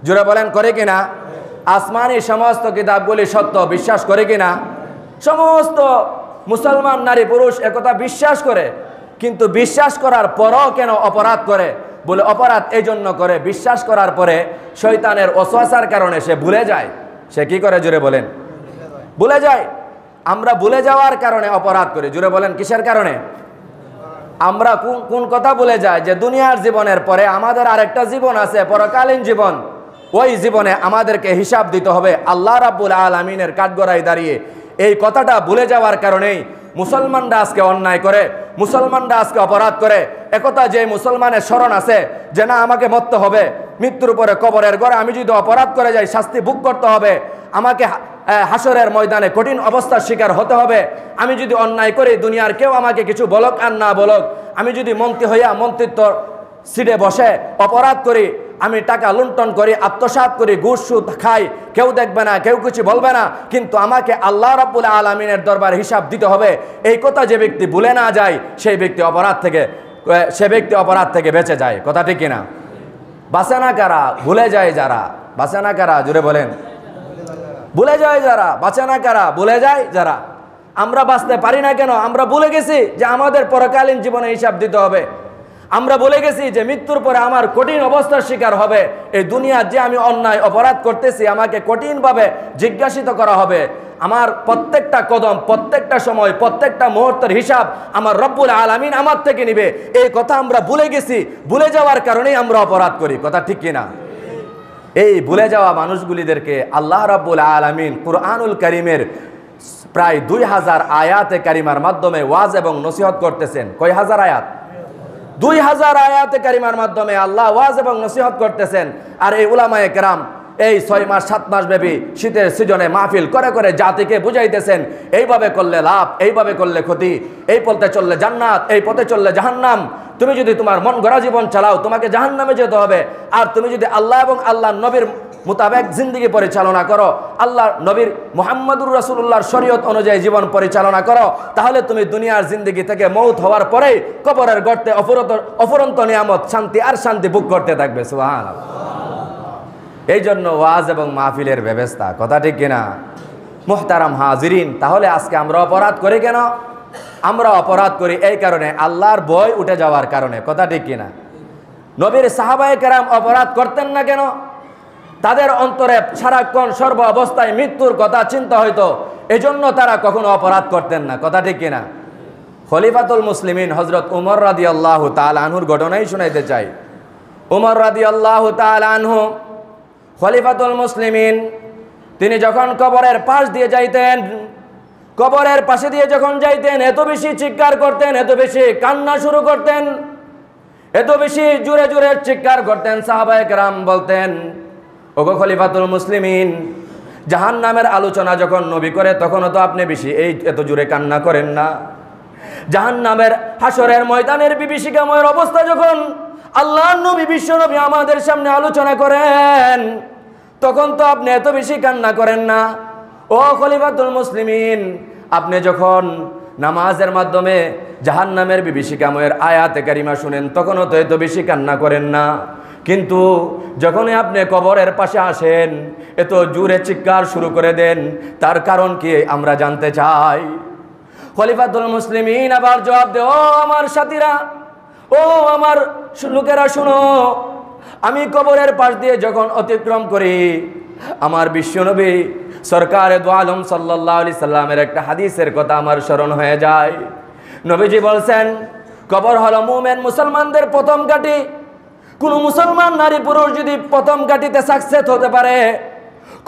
জোরে বলেন, করে কিনা? আসমানি সমস্ত কিতাবগুলি সত্য বিশ্বাস করে কিনা? সমস্ত মুসলমান নারী পুরুষ একথা বিশ্বাস করে, কিন্তু বিশ্বাস করার পরও কেন অপরাধ করে? বলে অপরাধ এই জন্য করে, বিশ্বাস করার পরে শয়তানের ওয়াসওয়াসার কারণে সে ভুলে যায়। সে কি করে? জোরে বলেন, ভুলে যায়। আমরা ভুলে যাওয়ার কারণে অপরাধ করি। জোরে বলেন, কিসের কারণে? আমরা কোন কথা বলে যায় যে দুনিয়ার জীবনের পরে আমাদের আরেকটা জীবন আছে, পরকালীন জীবন। ওই জীবনে আমাদেরকে হিসাব দিতে হবে আল্লাহ রাব্বুল আলামিনের কাঠগড়ায় দাঁড়িয়ে। এই কথাটা ভুলে যাওয়ার কারণেই মুসলমানরা আজকে অন্যায় করে, মুসলমানরা আজকে অপরাধ করে। একথা যে মুসলমানের স্মরণ আছে যে না আমাকে মরতে হবে, মৃত্যুর পরে কবরের ঘরে আমি যদি অপরাধ করে যাই শাস্তি ভোগ করতে হবে, আমাকে হাসরের ময়দানে কঠিন অবস্থার শিকার হতে হবে, আমি যদি অন্যায় করি দুনিয়ার কেউ আমাকে কিছু বলক আর না বলক, আমি যদি মন্ত্রী হইয়া মন্ত্রিত্ব সিটে বসে অপরাধ করি, আমি টাকা লুণ্ঠন করি, আত্মসাৎ করি, ঘুষ সুদ খাই, কেউ দেখবে না, কেউ কিছু বলবে না, কিন্তু আমাকে আল্লাহ রাব্বুল আলামিনের দরবার হিসাব দিতে হবে। এই কথা যে ব্যক্তি ভুলে না যায় সেই ব্যক্তি অপরাধ থেকে সে ব্যক্তি অপরাধ থেকে বেঁচে যায়। কথা ঠিক কিনা? বাঁচে না কারা? ভুলে যায় যারা। বাঁচে না কারা? জুড়ে বলেন, ভুলে যায় যারা। বাঁচে না কারা? ভুলে যায় যারা। আমরা বাঁচতে পারি না কেন? আমরা ভুলে গেছি যে আমাদের পরকালীন জীবনে হিসাব দিতে হবে। আমরা বলে গেছি যে মৃত্যুর পরে আমার কঠিন অবস্থার শিকার হবে, এই দুনিয়ার যে আমি অন্যায় অপরাধ করতেছি আমাকে কঠিনভাবে জিজ্ঞাসিত করা হবে, আমার প্রত্যেকটা কদম, প্রত্যেকটা সময়, প্রত্যেকটা মুহূর্তের হিসাব আমার রব্বুল আলামিন আমার থেকে নিবে। এই কথা আমরা ভুলে গেছি, ভুলে যাওয়ার কারণেই আমরা অপরাধ করি। কথা ঠিক কিনা? এই ভুলে যাওয়া মানুষগুলিদেরকে আল্লাহ রব্বুল আলামিন কুরআনুল কারীমের প্রায় দুই হাজার আয়াতে কারিমার মাধ্যমে ওয়াজ এবং নসিহত করতেছেন। কয় হাজার আয়াত? দুই হাজার আয়াতে কারিমার মাধ্যমে আল্লাহ ওয়াজ এবং নসিহত করতেছেন। আর এই উলামায়ে কেরাম এই ছয় মাস সাত মাস ব্যাপী শীতের সিজনে মাহফিল করে করে জাতিকে বুঝাইতেছেন এইভাবে করলে লাভ, এইভাবে করলে ক্ষতি, এই পথে চললে জান্নাত, এই পথে চললে জাহান্নাম। তুমি যদি তোমার মন গড়া জীবন চালাও তোমাকে জাহান্নামে যেতে হবে, আর তুমি যদি আল্লাহ এবং আল্লাহর নবীর মোতাবেক জিন্দগি পরিচালনা করো, আল্লাহর নবীর মুহাম্মদুর রাসূলুল্লাহর শরীয়ত অনুযায়ী জীবন পরিচালনা করো, তাহলে তুমি দুনিয়ার জিন্দগি থেকে মওত হওয়ার পরেই কবরের গর্তে অফুরন্ত অফুরন্ত নিয়ামত, শান্তি আর শান্তি ভোগ করতে থাকবে। সুবহানাল্লাহ। এই জন্য ওয়াজ এবং মাহফিলের ব্যবস্থা। কথা ঠিক কিনা মুহতারাম হাজিরিন? তাহলে আজকে আমরা অপরাধ করি কেন? আমরা অপরাধ করি এই কারণে, আল্লাহর ভয় উঠে যাওয়ার কারণে। কথা ঠিক কিনা? নবীর সাহাবায়ে কেরাম অপরাধ করতেন না কেন? তাদের অন্তরে সারাক্ষণ সর্ব অবস্থায় মৃত্যুর কথা চিন্তা হইতো, এজন্য তারা কখনো অপরাধ করতেন না। কথা ঠিক কিনা? খলিফাতুল মুসলিমিন হজরত উমর রাদিয়াল্লাহু তাআলা আনহুর ঘটনাই শুনাইতে চাই। উমর রাদিয়াল্লাহু তাআলা আনহু খলিফাতুল মুসলিমিন, তিনি যখন কবরের পাশ দিয়ে যাইতেন, কবরের পাশে দিয়ে যখন যাইতেন এত বেশি চিৎকার করতেন, এত বেশি কান্না শুরু করতেন, এত বেশি জোরে জোরে চিৎকার করতেন। সাহাবায়ে কেরাম বলতেন, ওগো খলিফাতুল মুসলিমিন, জাহান্নামের আলোচনা যখন নবী করে তখনও তো আপনি বেশি এই এত জোরে কান্না করেন না। জাহান্নামের হাসরের ময়দানের বিভীষিকাময়ের অবস্থা যখন আল্লাহর নবী বিশ্বনবী আমাদের সামনে আলোচনা করেন তখন তো আপনি এত বেশি কান্না করেন না। ও খলিফাতুল মুসলিমিন, আপনি যখন নামাজের মাধ্যমে জাহান্নামের বিভীষিকাময়ের আয়াতে কারিমা শুনেন তখনও তো এত বেশি কান্না করেন না, কিন্তু যখনই আপনি কবরের পাশে আসেন এত জোরে চিৎকার শুরু করে দেন, তার কারণ কি আমরা জানতে চাই। খলিফাতুল মুসলিমিন আবার জবাব দে, ও আমার সাথীরা, ও আমার লোকেরা শুনো, আমি কবরের পাশ দিয়ে যখন অতিক্রম করি আমার বিশ্বনবী সরকারে দু আলম সাল্লাল্লাহু আলাইহি সাল্লামের একটা হাদিসের কথা আমার স্মরণ হয়ে যায়। নবীজি বলছেন, কবর হলো মুমিন মুসলমানদের প্রথম ঘাঁটি। কোনো মুসলমান নারী পুরুষ যদি প্রথম ঘাঁটিতে সাকসেস হতে পারে,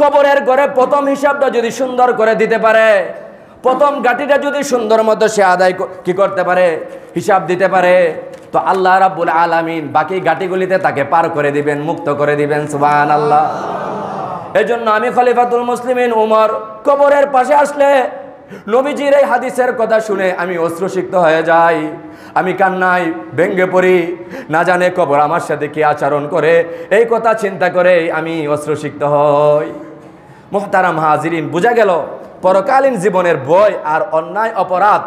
কবরের ঘরে প্রথম হিসাবটা যদি সুন্দর করে দিতে পারে, প্রথম ঘাঁটিটা যদি সুন্দর মতো সে আদায় কি করতে পারে, হিসাব দিতে পারে, তো আল্লাহ রাব্বুল আলামিন বাকি ঘাঁটিগুলিতে তাকে পার করে দিবেন, মুক্ত করে দিবেন। সুবহানাল্লাহ। এই জন্য আমি খলিফাতুল মুসলিমিন উমর কবরের পাশে আসলে নবীজির এই হাদিসের কথা শুনে আমি অশ্রুসিক্ত হয়ে যাই, আমি কান্নায় ভেঙ্গে পড়ি, না জানে কবর আমার সাথে কি আচরণ করে, এই কথা চিন্তা করে আমি অশ্রুসিক্ত হই। মুহতারাম হাজিরিন, বোঝা গেল পরকালীন জীবনের ভয় আর অন্যায় অপরাধ,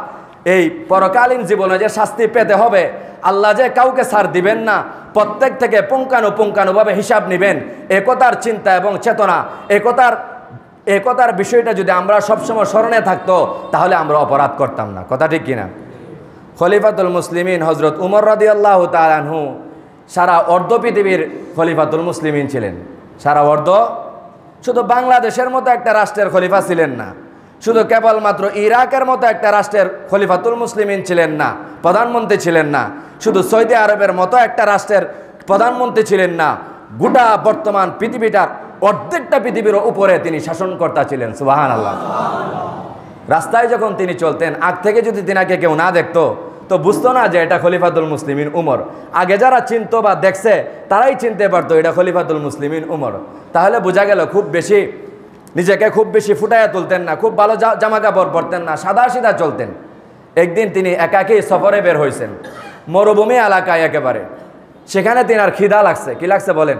এই পরকালীন জীবনে যে শাস্তি পেতে হবে, আল্লাহ যে কাউকে ছাড় দিবেন না, প্রত্যেক থেকে পুঙ্খানু পুঙ্খানুভাবে হিসাব নেবেন, একতার চিন্তা এবং চেতনা, একতার একতার বিষয়টা যদি আমরা সবসময় স্মরণে থাকতো তাহলে আমরা অপরাধ করতাম না। কথা ঠিক কিনা? খলিফাতুল মুসলিমিন হজরত উমর রাদিয়াল্লাহু তাআলা আনহু সারা অর্ধ পৃথিবীর খলিফাতুল মুসলিমিন ছিলেন। সারা অর্ধ, শুধু বাংলাদেশের মতো একটা রাষ্ট্রের খলিফা ছিলেন না, শুধু কেবলমাত্র ইরাকের মতো একটা রাষ্ট্রের খলিফাতুল মুসলিমিন ছিলেন না, প্রধানমন্ত্রী ছিলেন না, শুধু সৌদি আরবের মতো একটা রাষ্ট্রের প্রধানমন্ত্রী ছিলেন না, গোটা বর্তমান পৃথিবীটার অর্ধেকটা পৃথিবীর উপরে তিনি শাসনকর্তা ছিলেন। সুবহানাল্লাহ। রাস্তায় যখন তিনি চলতেন, আগ থেকে যদি তিনাকে কেউ না দেখতো তো বুঝতো না যে এটা খলিফাতুল মুসলিমিন উমর। আগে যারা চিনতো বা দেখছে তারাই চিনতে পারতো এটা খলিফাতুল মুসলিমিন উমর। তাহলে বোঝা গেল খুব বেশি নিজেকে খুব বেশি ফুটাইয়া তুলতেন না, খুব ভালো জামা কাপড় পরতেন না, সাদা সিধা চলতেন। একদিন তিনি একাকেই সফরে বের হয়েছেন, মরুভূমি এলাকায় একেবারে। সেখানে তিনার খিদা লাগছে, কি লাগছে বলেন?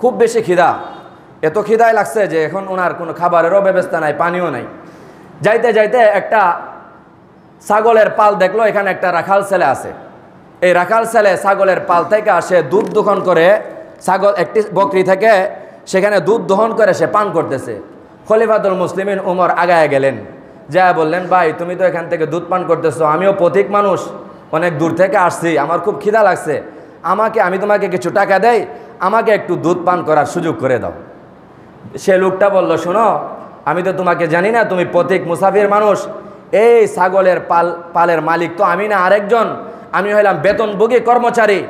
খুব বেশি খিদা, এত খিদায় লাগছে যে এখন ওনার কোনো খাবারেরও ব্যবস্থা নাই, পানিও নাই। যাইতে যাইতে একটা ছাগলের পাল দেখলো, এখানে একটা রাখাল ছেলে আছে। এই রাখাল ছেলে ছাগলের পাল থেকে আসে দুধ দোহন করে, ছাগল একটি বকরি থেকে সেখানে দুধ দোহন করে সে পান করতেছে। খলিফাতুল মুসলিমিন উমর আগায় গেলেন, যা বললেন, ভাই তুমি তো এখান থেকে দুধ পান করতেছো, আমিও পথিক মানুষ, অনেক দূর থেকে আসছি, আমার খুব খিদা লাগছে, আমাকে আমি তোমাকে কিছু টাকা দেই, আমাকে একটু দুধ পান করার সুযোগ করে দাও। সে লোকটা বলল, শোনো, আমি তো তোমাকে জানি না, তুমি পথিক মুসাফির মানুষ, এই ছাগলের পাল পালের মালিক তো আমি না আরেকজন, আমি হইলাম বেতনভোগী কর্মচারী,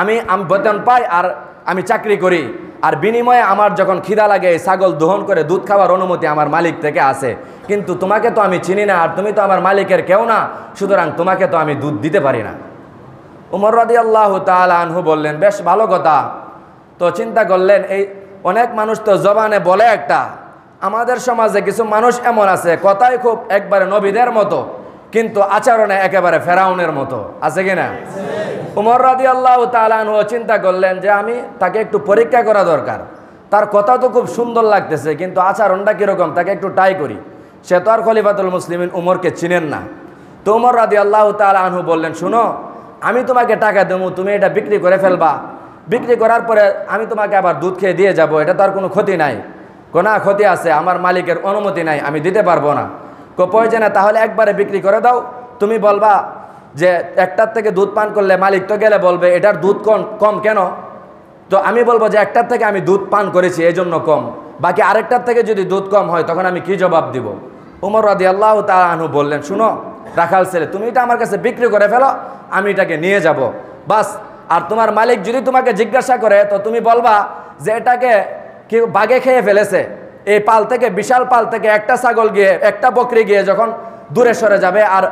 আমি আমি বেতন পাই আর আমি চাকরি করি, আর বিনিময়ে আমার যখন খিদা লাগে এই ছাগল দোহন করে দুধ খাওয়ার অনুমতি আমার মালিক থেকে আসে, কিন্তু তোমাকে তো আমি চিনি না, আর তুমি তো আমার মালিকের কেউ না, সুতরাং তোমাকে তো আমি দুধ দিতে পারি না। উমর রাদিয়াল্লাহু তাআলা আনহু বললেন, বেশ ভালো কথা। তো চিন্তা করলেন, এই অনেক মানুষ তো জবানে বলে একটা, আমাদের সমাজে কিছু মানুষ এমন আছে কথায় খুব একবারে নবীদের মতো, কিন্তু আচরণে একেবারে ফেরাউনের মতো, আছে কি না? উমর রাদিয়াল্লাহু তাআলা আনহু চিন্তা করলেন যে আমি তাকে একটু পরীক্ষা করা দরকার, তার কথা তো খুব সুন্দর লাগতেছে কিন্তু আচরণটা কীরকম, তাকে একটু ট্রাই করি। সে তো আর খলিফাতুল মুসলিমিন উমরকে চিনেন না। তো উমর রাদিয়াল্লাহু তাআলা আনহু বললেন, শুনো, আমি তোমাকে টাকা দেবো, তুমি এটা বিক্রি করে ফেলবা, বিক্রি করার পরে আমি তোমাকে আবার দুধ খেয়ে দিয়ে যাব, এটা তো আর কোনো ক্ষতি নাই। কোনা ক্ষতি আছে, আমার মালিকের অনুমতি নাই, আমি দিতে পারবো না। কো প্রয়োজন না, তাহলে একবারে বিক্রি করে দাও, তুমি বলবা যে একটার থেকে দুধ পান করলে মালিক তো গেলে বলবে এটার দুধ কম কম কেন, তো আমি বলবো যে একটার থেকে আমি দুধ পান করেছি এই জন্য কম, বাকি আরেকটার থেকে যদি দুধ কম হয় তখন আমি কি জবাব দিব? উমর রাদিয়াল্লাহু তাআলা আনহু বললেন, শুনো রাখাল ছেলে, তুমি এটা আমার কাছে বিক্রি করে ফেলো, আমি এটাকে নিয়ে যাব বাস। আর তোমার মালিক যদি তোমাকে জিজ্ঞাসা করে তো তুমি বলবা যে এটাকে কেউ বাগে খেয়ে ফেলেছে, এই পাল থেকে, বিশাল পাল থেকে একটা ছাগল গিয়ে, একটা বকরি গিয়ে যখন দূরে সরে যাবে আর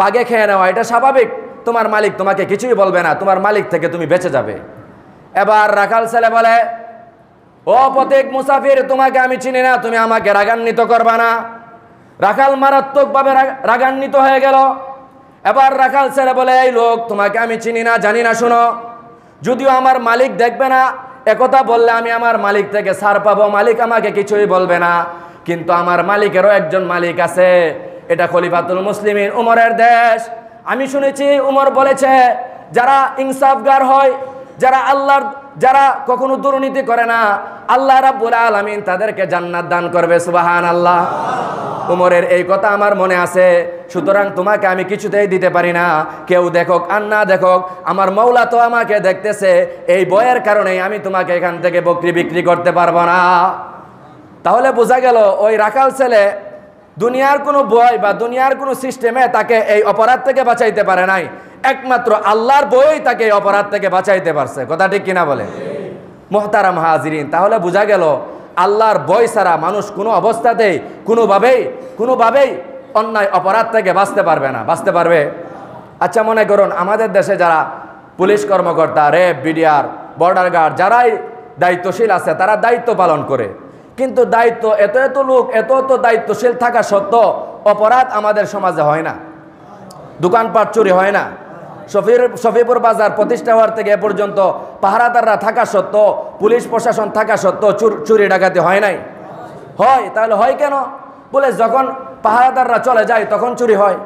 বাগে খেয়ে নেওয়া এটা স্বাভাবিক, তোমার মালিক তোমাকে কিছুই বলবে না, তোমার মালিক থেকে তুমি বেঁচে যাবে। এবার রাখাল ছেলে বলে, ও পথিক মুসাফির, তোমাকে আমি চিনি না, তুমি আমাকে রাগান্বিত করবা না। রাখাল মারাত্মকভাবে রাগান্বিত হয়ে গেল। এবার রাখাল ছেলে বলে, এই লোক, তোমাকে আমি চিনি না, জানি না, শোনো, যদিও আমার মালিক দেখবে না, একথা বললে আমি আমার মালিক থেকে ছাড় পাবো, মালিক আমাকে কিছুই বলবে না, কিন্তু আমার মালিকেরও একজন মালিক আছে, এটা খলিফাতুল মুসলিমিন উমরের দেশ। আমি শুনেছি উমর বলেছে, যারা ইনসাফগার হয়, যারা আল্লাহর, যারা কখনো দুর্নীতি করে না, আল্লাহ রাব্বুল আলামিন তাদেরকে জান্নাত দান করবে। সুবহানাল্লাহ। উমরের এই কথা আমার মনে আছে, সুতরাং তোমাকে আমি কিছুতেই দিতে পারি না, কেউ দেখক আর না দেখক, আমার মওলা তো আমাকে দেখতেছে, এই বয়ের কারণে আমি তোমাকে এখান থেকে বকরি বিক্রি করতে পারবো না। তাহলে বোঝা গেল ওই রাখাল ছেলে দুনিয়ার কোনো বয় বা দুনিয়ার কোনো সিস্টেমে তাকে এই অপরাধ থেকে বাঁচাইতে পারে নাই, একমাত্র আল্লাহর বই তাকে এই অপরাধ থেকে বাঁচাইতে পারছে। কথা ঠিক কিনা বলে? মুহতারাম হাজিরিন, তাহলে বোঝা গেল আল্লাহর বই ছাড়া মানুষ কোনো অবস্থাতেই কোনোভাবেই কোনোভাবেই অন্যায় অপরাধ থেকে বাঁচতে পারবে না। বাঁচতে পারবে? আচ্ছা মনে করুন, আমাদের দেশে যারা পুলিশ কর্মকর্তা, র্যাব, বিডিআর, বর্ডার গার্ড, যারাই দায়িত্বশীল আছে, তারা দায়িত্ব পালন করে, কিন্তু দায়িত্ব এত এত লোক এত এত দায়িত্বশীল থাকা সত্ত্বেও অপরাধ আমাদের সমাজে হয় না, দোকানপাট চুরি হয় না, সফির সফিপুর বাজার প্রতিষ্ঠা হওয়ার থেকে এ পর্যন্ত পাহারাদাররা থাকা সত্ত্বেও, পুলিশ প্রশাসন থাকা সত্ত্বেও চুরি ডাকাতি হয় নাই। হয়? তাহলে হয় কেন? বলে যখন পাহারাদাররা চলে যায় তখন চুরি হয়,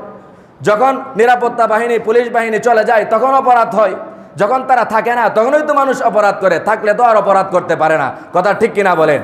যখন নিরাপত্তা বাহিনী, পুলিশ বাহিনী চলে যায় তখন অপরাধ হয়, যখন তারা থাকে না তখনই তো মানুষ অপরাধ করে, থাকলে তো আর অপরাধ করতে পারে না। কথা ঠিক কিনা বলেন?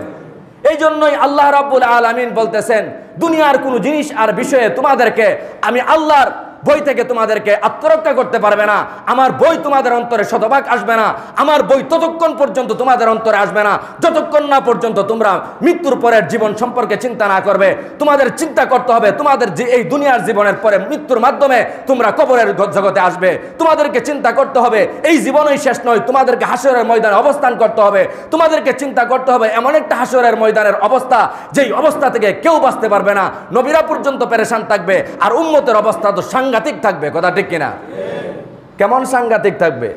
এই জন্যই আল্লাহ রাব্বুল আলামিন বলতেছেন, দুনিয়ার কোনো জিনিস আর বিষয়ে তোমাদেরকে আমি আল্লাহর বই থেকে তোমাদেরকে আত্মরক্ষা করতে পারবে না। আমার বই তোমাদের অন্তরে শতভাগ আসবে না। আমার বই ততক্ষণ পর্যন্ত তোমাদের অন্তরে আসবে না যতক্ষণ না পর্যন্ত তোমরা মৃত্যুর পরের জীবন সম্পর্কে চিন্তা না করবে। তোমাদের চিন্তা করতে হবে তোমাদের যে এই দুনিয়ার জীবনের পরে মৃত্যুর মাধ্যমে তোমরা কবরের জগতে আসবে। তোমাদেরকে চিন্তা করতে হবে এই জীবনই শেষ নয়, তোমাদেরকে হাসরের ময়দানে অবস্থান করতে হবে। তোমাদেরকে চিন্তা করতে হবে এমন একটা হাসরের ময়দানের অবস্থা যেই অবস্থা থেকে কেউ বাঁচতে পারবে না। নবীরা পর্যন্ত পেরেশান থাকবে আর উম্মতের অবস্থা তো সাংঘাতিক থাকবে। কথা ঠিক কিনা? কেমন সাংঘাতিক থাকবে?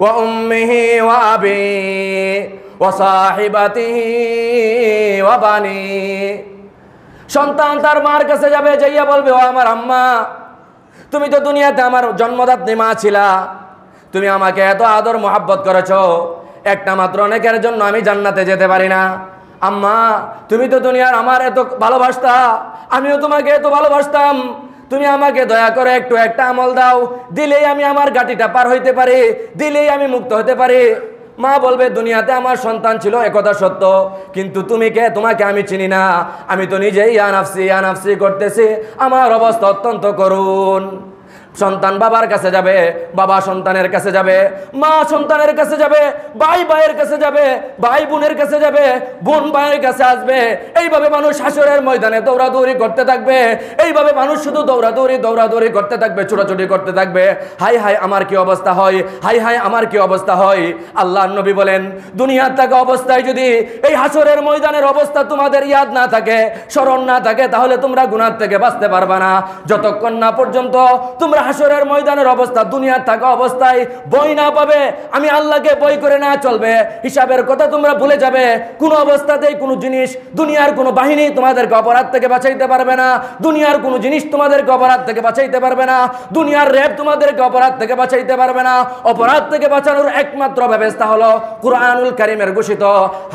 ওয়া উম্মিহি ওয়া আবি ওয়া সাহিবাতিহি ওয়া বানি। সন্তান তার মার কাছে যাবে, যাইয়া বলবে, ও আমার আম্মা, তুমি তো দুনিয়াতে আমার জন্মদাত্রী মা ছিলা, তুমি আমাকে এত আদর মোহাব্বত করেছ, একটা মাত্র অনেকের জন্য আমি জান্নাতে যেতে পারি না। আম্মা, তুমি তো দুনিয়ার আমার এত ভালোবাসতা, আমিও তোমাকে এত ভালোবাসতাম, তুমি আমাকে দয়া করে একটু একটা আমল দাও, দিলেই আমি আমার গাঁটিটা পার হইতে পারি, দিলেই আমি মুক্ত হতে পারি। মা বলবে, দুনিয়াতে আমার সন্তান ছিল একথা সত্য, কিন্তু তুমি কে? তোমাকে আমি চিনি না, আমি তো নিজেই আনাফসি আনাফসি করতেছি, আমার অবস্থা অত্যন্ত করুণ। সন্তান বাবার কাছে যাবে, বাবা সন্তানের কাছে যাবে, মা সন্তানের কাছে যাবে, ভাই ভাইয়ের কাছে যাবে, ভাই বোনের কাছে যাবে, বোন ভাইয়ের কাছে আসবে। এইভাবে মানুষ হাসরের ময়দানে দৌড়াদৌড়ি করতে থাকবে। এইভাবে মানুষ শুধু দৌড়াদৌড়ি দৌড়াদৌড়ি করতে থাকবে, ছোটাছুটি করতে থাকবে। হাই হাই আমার কি অবস্থা হয়, হাই হাই আমার কি অবস্থা হয়। আল্লাহর নবী বলেন, দুনিয়ার থাকা অবস্থায় যদি এই হাসরের ময়দানের অবস্থা তোমাদের ইয়াদ না থাকে, স্মরণ না থাকে, তাহলে তোমরা গুনাহ থেকে বাঁচতে পারবে না যতক্ষণ না পর্যন্ত তোমরা হাসরের ময়দানের অবস্থা দুনিয়ার থাকা অবস্থায় বই না পাবে। আমি আল্লাহকে বই করে না চলবে, হিসাবের কথা তোমরা ভুলে যাবে। কোনো অবস্থাতেই কোনো জিনিস, দুনিয়ার কোনো বাহিনী তোমাদেরকে অপরাধ থেকে বাঁচাইতে পারবে না, দুনিয়ার কোনো জিনিস তোমাদেরকে অপরাধ থেকে বাঁচাইতে পারবে না, দুনিয়ার র্যাব তোমাদেরকে অপরাধ থেকে বাঁচাইতে পারবে না। অপরাধ থেকে বাঁচানোর একমাত্র ব্যবস্থা হলো কুরআনুল কারীমের ঘোষিত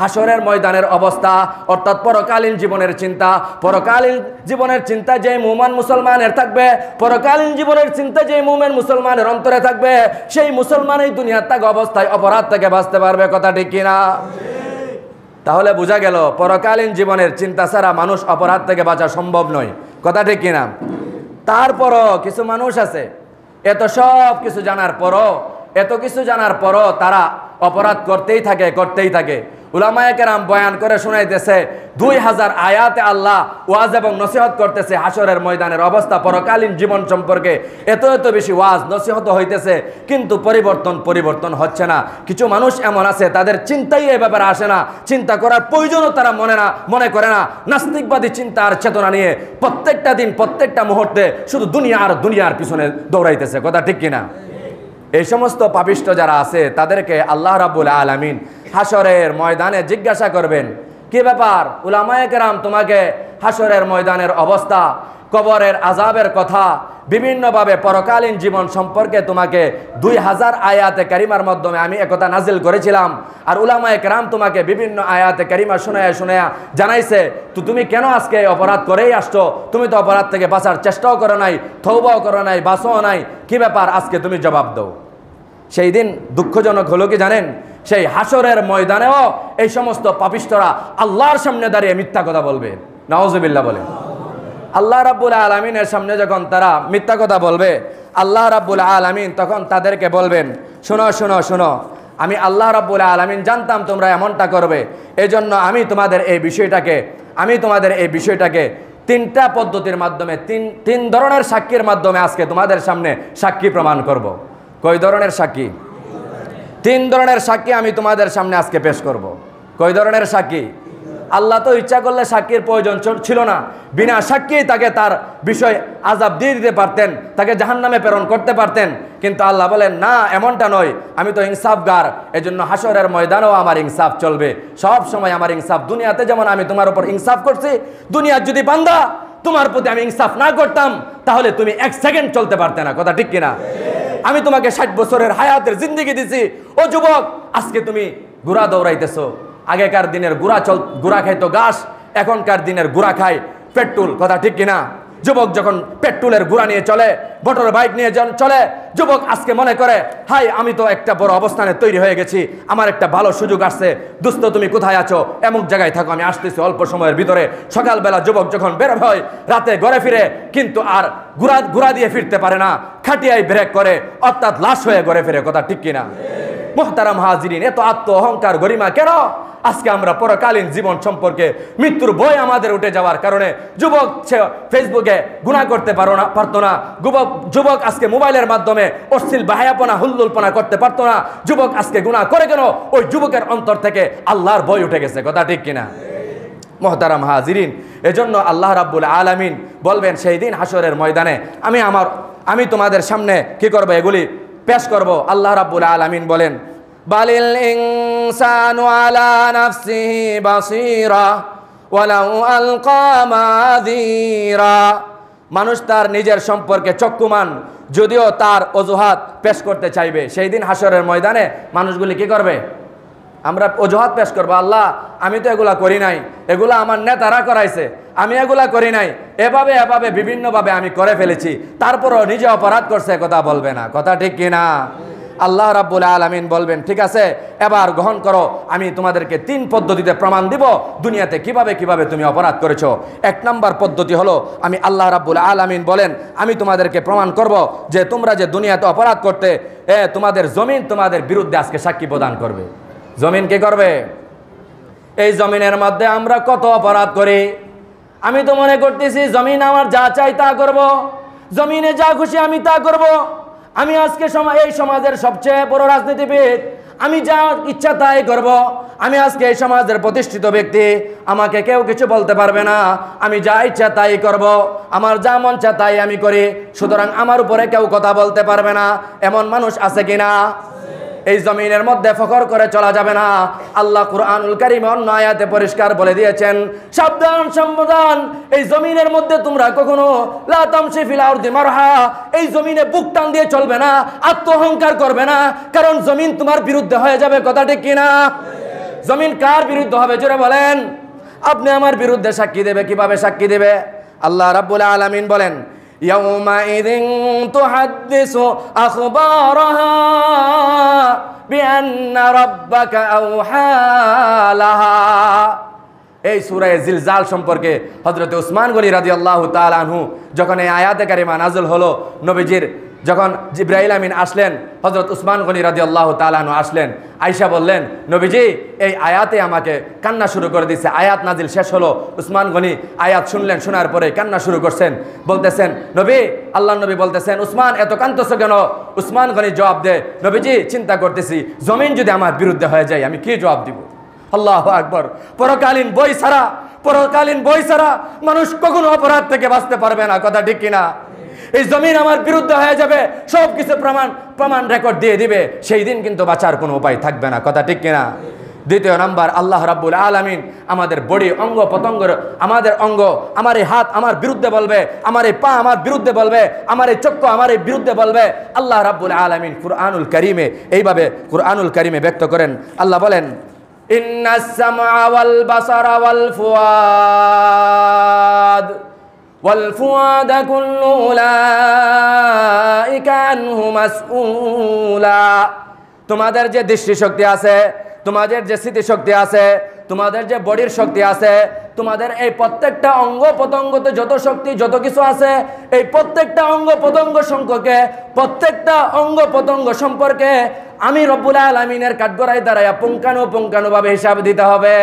হাসরের ময়দানের অবস্থা, অর্থাৎ পরকালীন জীবনের চিন্তা। পরকালীন জীবনের চিন্তা যে মুমিন মুসলমানের থাকবে, পরকালীন জীবনের চিন্তা যে মুমিন মুসলমানের অন্তরে থাকবে, সেই মুসলমান এই দুনিয়ার থাকা অবস্থায় অপরাধ থেকে বাঁচতে পারবে। কথা ঠিক কিনা? তাহলে বোঝা গেল পরকালীন জীবনের চিন্তা ছাড়া মানুষ অপরাধ থেকে বাঁচা সম্ভব নয়। কথা ঠিক কিনা? তারপরও কিছু মানুষ আছে এত সব কিছু জানার পরও এত কিছু জানার পরও তারা অপরাধ করতেই থাকে করতেই থাকে। উলামায়ে কেরাম বয়ান করে শোনাইতেছে, দুই হাজার আয়াতে আল্লাহ ওয়াজ এবং নসিহত করতেছে হাসরের ময়দানের অবস্থা, পরকালীন জীবন সম্পর্কে এত এত বেশি ওয়াজ নসিহত হইতেছে, কিন্তু পরিবর্তন পরিবর্তন হচ্ছে না। কিছু মানুষ এমন আছে তাদের চিন্তাই এ ব্যাপারে আসে না, চিন্তা করার প্রয়োজনও তারা মনে না মনে করে না। নাস্তিকবাদী চিন্তা আর চেতনা নিয়ে প্রত্যেকটা দিন প্রত্যেকটা মুহূর্তে শুধু দুনিয়া আর দুনিয়ার পিছনে দৌড়াইতেছে। কথা ঠিক কিনা? এই সমস্ত পাপিষ্ট যারা আছে তাদেরকে আল্লাহ রাব্বুল আলামিন হাসরের ময়দানে জিজ্ঞাসা করবেন, কি ব্যাপার উলামায়ে কেরাম তোমাকে হাসরের ময়দানের অবস্থা, কবরের আযাবের কথা, বিভিন্নভাবে পরকালীন জীবন সম্পর্কে তোমাকে দুই হাজার আয়াতে কারিমার মাধ্যমে আমি একথা নাজিল করেছিলাম, আর উলামায়ে কেরাম তোমাকে বিভিন্ন আয়াতে কারিমা শোনায়া শোনায়া জানাইছে, তো তুমি কেন আজকে অপরাধ করেই আসছো? তুমি তো অপরাধ থেকে বাঁচার চেষ্টাও করো নাই, তওবাও করো নাই, বাঁচোও নাই, কি ব্যাপার? আজকে তুমি জবাব দাও। সেই দিন দুঃখজনক হলো কি জানেন, সেই হাসরের ময়দানেও এই সমস্ত পাপিষ্টরা আল্লাহর সামনে দাঁড়িয়ে মিথ্যা কথা বলবে। নাউজুবিল্লাহ বলে আল্লাহ রাব্বুল আলামিনের সামনে যখন তারা মিথ্যা কথা বলবে, আল্লাহ রাব্বুল আলামিন তখন তাদেরকে বলবেন, শোনো শোনো শোনো, আমি আল্লাহ রাব্বুল আলামিন জানতাম তোমরা এমনটা করবে, এজন্য আমি তোমাদের এই বিষয়টাকে আমি তোমাদের এই বিষয়টাকে তিনটা পদ্ধতির মাধ্যমে, তিন তিন ধরনের সাক্ষীর মাধ্যমে আজকে তোমাদের সামনে সাক্ষী প্রমাণ করব। কয় ধরনের সাক্ষী? তিন ধরনের সাক্ষী আমি তোমাদের সামনে আজকে পেশ করব। কয় ধরনের সাক্ষী? আল্লাহ তো ইচ্ছা করলে সাক্ষীর প্রয়োজন ছিল না, বিনা সাক্ষীই তাকে তার বিষয় আযাব দিয়ে দিতে পারতেন, তাকে জাহান্নামে প্রেরণ করতে পারতেন, কিন্তু আল্লাহ বলেন না, এমনটা নয়, আমি তো ইনসাফগার, এজন্য হাসরের ময়দানেও আমার ইনসাফ চলবে, সব সময় আমার ইনসাফ। দুনিয়াতে যেমন আমি তোমার উপর ইনসাফ করছি, দুনিয়ার যদি বান্দা তোমার প্রতি আমি ইনসাফ না করতাম তাহলে তুমি এক সেকেন্ড চলতে পারতে না। কথা ঠিক কিনা? আমি তোমাকে ষাট বছরের হায়াতের জিন্দিগি দিছি, ও যুবক, আজকে তুমি গুড়া দৌড়াইতেছ। আগেকার দিনের গুড়া চল গুড়া খাইতো ঘাস, এখনকার দিনের গুড়া খায় পেট্রোল। কথা ঠিক কিনা? যুবক যখন পেট্রোলের গুড়া নিয়ে চলে, মোটর বাইক নিয়ে চলে, যুবক আজকে মনে করে হাই আমি তো একটা বড় অবস্থানে তৈরি হয়ে গেছি, আমার একটা ভালো সুযোগ আসছে, দুস্থ তুমি কোথায় আছো, এমন জায়গায় থাকো আমি আসতেছি অল্প সময়ের ভিতরে। সকালবেলা যুবক যখন বের হয় রাতে ঘরে ফিরে, কিন্তু আর গুড়া গুড়া দিয়ে ফিরতে পারে না, খাটিয়ায় ব্রেক করে, অর্থাৎ লাশ হয়ে ঘরে ফিরে। কথা ঠিক কিনা মোহতারাম হাজিরিন? এত আত্ম অহংকার গরিমা কেন? আজকে আমরা পরকালীন জীবন সম্পর্কে মৃত্যুর ভয় আমাদের উঠে যাওয়ার কারণে যুবক ফেসবুকে গুনাহ করতে পারো না পারতো না, যুবক যুবক আজকে মোবাইলের মাধ্যমে অশ্লীল বাহায়াপনা হুল্লুলপনা করতে পারতো না, যুবক আজকে গুনাহ করে কেন? ওই যুবকের অন্তর থেকে আল্লাহর ভয় উঠে গেছে। কথা ঠিক কিনা মোহতারাম হাজিরিন? এজন্য আল্লাহ রাব্বুল আলামিন বলবেন সেই দিন হাসরের ময়দানে, আমি আমার আমি তোমাদের সামনে কি করব? এগুলি পেশ করব। আল্লাহ রাব্বুল আলামিন বলেন, বালিল ইনসানু আলা নাফসিহি বাসীরা ওয়ালাউ আলকা মাযীরা, মানুষ তার নিজের সম্পর্কে চক্ষুমান, যদিও তার অজুহাত পেশ করতে চাইবে। সেই দিন হাসরের ময়দানে মানুষগুলি কি করবে? আমরা অজুহাত পেশ করবো, আল্লাহ আমি তো এগুলা করি নাই, এগুলা আমার নেতারা করাইছে, আমি এগুলা করি নাই, এভাবে এভাবে বিভিন্নভাবে আমি করে ফেলেছি, তারপরও নিজে অপরাধ করছে, কথা বলবে না। কথা ঠিক কিনা? আল্লাহ রাব্বুল আলামিন বলবেন, ঠিক আছে এবার গ্রহণ করো, আমি তোমাদেরকে তিন পদ্ধতিতে প্রমাণ দিব দুনিয়াতে কিভাবে কিভাবে তুমি অপরাধ করেছো। এক নম্বর পদ্ধতি হলো, আমি আল্লাহ রাব্বুল আলামিন বলেন, আমি তোমাদেরকে প্রমাণ করব যে তোমরা যে দুনিয়াতে অপরাধ করতে, এ তোমাদের জমিন তোমাদের বিরুদ্ধে আজকে সাক্ষী প্রদান করবে। জমিন কে করবে? এই জমিনের মধ্যে আমরা কত অপরাধ করি। আমি তো মনে করতেছি জমিন আমার যা চাই তা করব, জমিনে যা খুশি আমি তা করব, আমি আজকে এই সমাজের সবচেয়ে বড় রাজনীতিবিদ, আমি যা ইচ্ছা তাই করব, আমি আজকে এই সমাজের প্রতিষ্ঠিত ব্যক্তি, আমাকে কেউ কিছু বলতে পারবে না, আমি যা ইচ্ছা তাই করব, আমার যা মন চা তাই আমি করি, সুতরাং আমার উপরে কেউ কথা বলতে পারবে না, এমন মানুষ আছে কিনা? এই জমিনের মধ্যে ফখর করে চলা যাবে না। আল্লাহ কুরআনুল কারীমে অন্য আয়াতে পরিষ্কার বলে দিয়েছেন, সাবধান সাবধান, এই জমিনের মধ্যে তোমরা কখনো লা তামশি ফিল আরদি মারহা, এই জমিনে বুক টান দিয়ে চলবে না, আত্মহংকার করবে না, কারণ জমিন তোমার বিরুদ্ধে হয়ে যাবে। কথা ঠিক কিনা? জমিন কার বিরুদ্ধে হবে? জোরে বলেন। আপনি আমার বিরুদ্ধে সাক্ষী দেবে, কিভাবে সাক্ষী দেবে? আল্লাহ রাব্বুল আলামিন বলেন, يومئذ تحدث أخبارها بأن ربك أوحى لها। এই সূরা জিলজাল সম্পর্কে হযরত উসমান গনি রাদিয়াল্লাহু তাআলা আনহু যখন এই আয়াতে কারিমা নাযিল হলো, নবীজির যখন জিবরাইল আমিন আসলেন, হযরত উসমান গনি রাদিয়াল্লাহু তাআলা আনহু আসলেন, আয়েশা বললেন, নবীজি এই আয়াতে আমাকে কান্না শুরু করে দিয়েছে। আয়াত নাজিল শেষ হলো, উসমান গনি আয়াত শুনলেন, শোনার পরে কান্না শুরু করছেন, বলতেছেন নবী, আল্লাহর নবী বলতেছেন, উসমান এত কাঁদতেছো কেন? উসমান গনি জবাব দেয়, নবীজি চিন্তা করতেছি জমিন যদি আমার বিরুদ্ধে হয়ে যায় আমি কি জবাব দিব। আল্লাহু আকবার! পরকালীন বই ছাড়া পরকালীন বই ছাড়া মানুষ কখনো অপরাধ থেকে বাঁচতে পারবে না। কথা ঠিক কিনা? এই জমিন আমার বিরুদ্ধে হয়ে যাবে, সব কিছু প্রমাণ প্রমাণ রেকর্ড দিয়ে দিবে, সেই দিন কিন্তু বাঁচার কোনো উপায় থাকবে না। কথা ঠিক কিনা? দ্বিতীয় নাম্বার, আল্লাহ রাব্বুল আলামিন আমাদের বডি অঙ্গ প্রত্যঙ্গের, আমাদের অঙ্গ, আমার এই হাত আমার বিরুদ্ধে বলবে, আমার এই পা আমার বিরুদ্ধে বলবে, আমার এই চক্ষু আমার এই বিরুদ্ধে বলবে। আল্লাহ রাব্বুল আলামিন কুরআনুল কারীমে এইভাবে কুরআনুল কারীমে ব্যক্ত করেন। আল্লাহ বলেন, ইন্নাস সামআ ওয়াল বাসারা ওয়াল ফুআদ والفؤاد كل أولئك عنه مسؤولا। তোমাদের যে দৃষ্টিশক্তি আছে, তোমাদের যে স্মৃতিশক্তি আছে, তোমাদের যে বডির শক্তি আছে, তোমাদের এই প্রত্যেকটা অঙ্গ প্রত্যঙ্গতে যত শক্তি যত কিছু আছে, এই প্রত্যেকটা অঙ্গ প্রত্যঙ্গ সম্পর্কে প্রত্যেকটা অঙ্গ প্রত্যঙ্গ সম্পর্কে আমি রব্বুল আলামিনের কাঠগড়ায় দাঁড়ায় পুঙ্খানু পুঙ্খানুভাবে হিসাব দিতে হবে।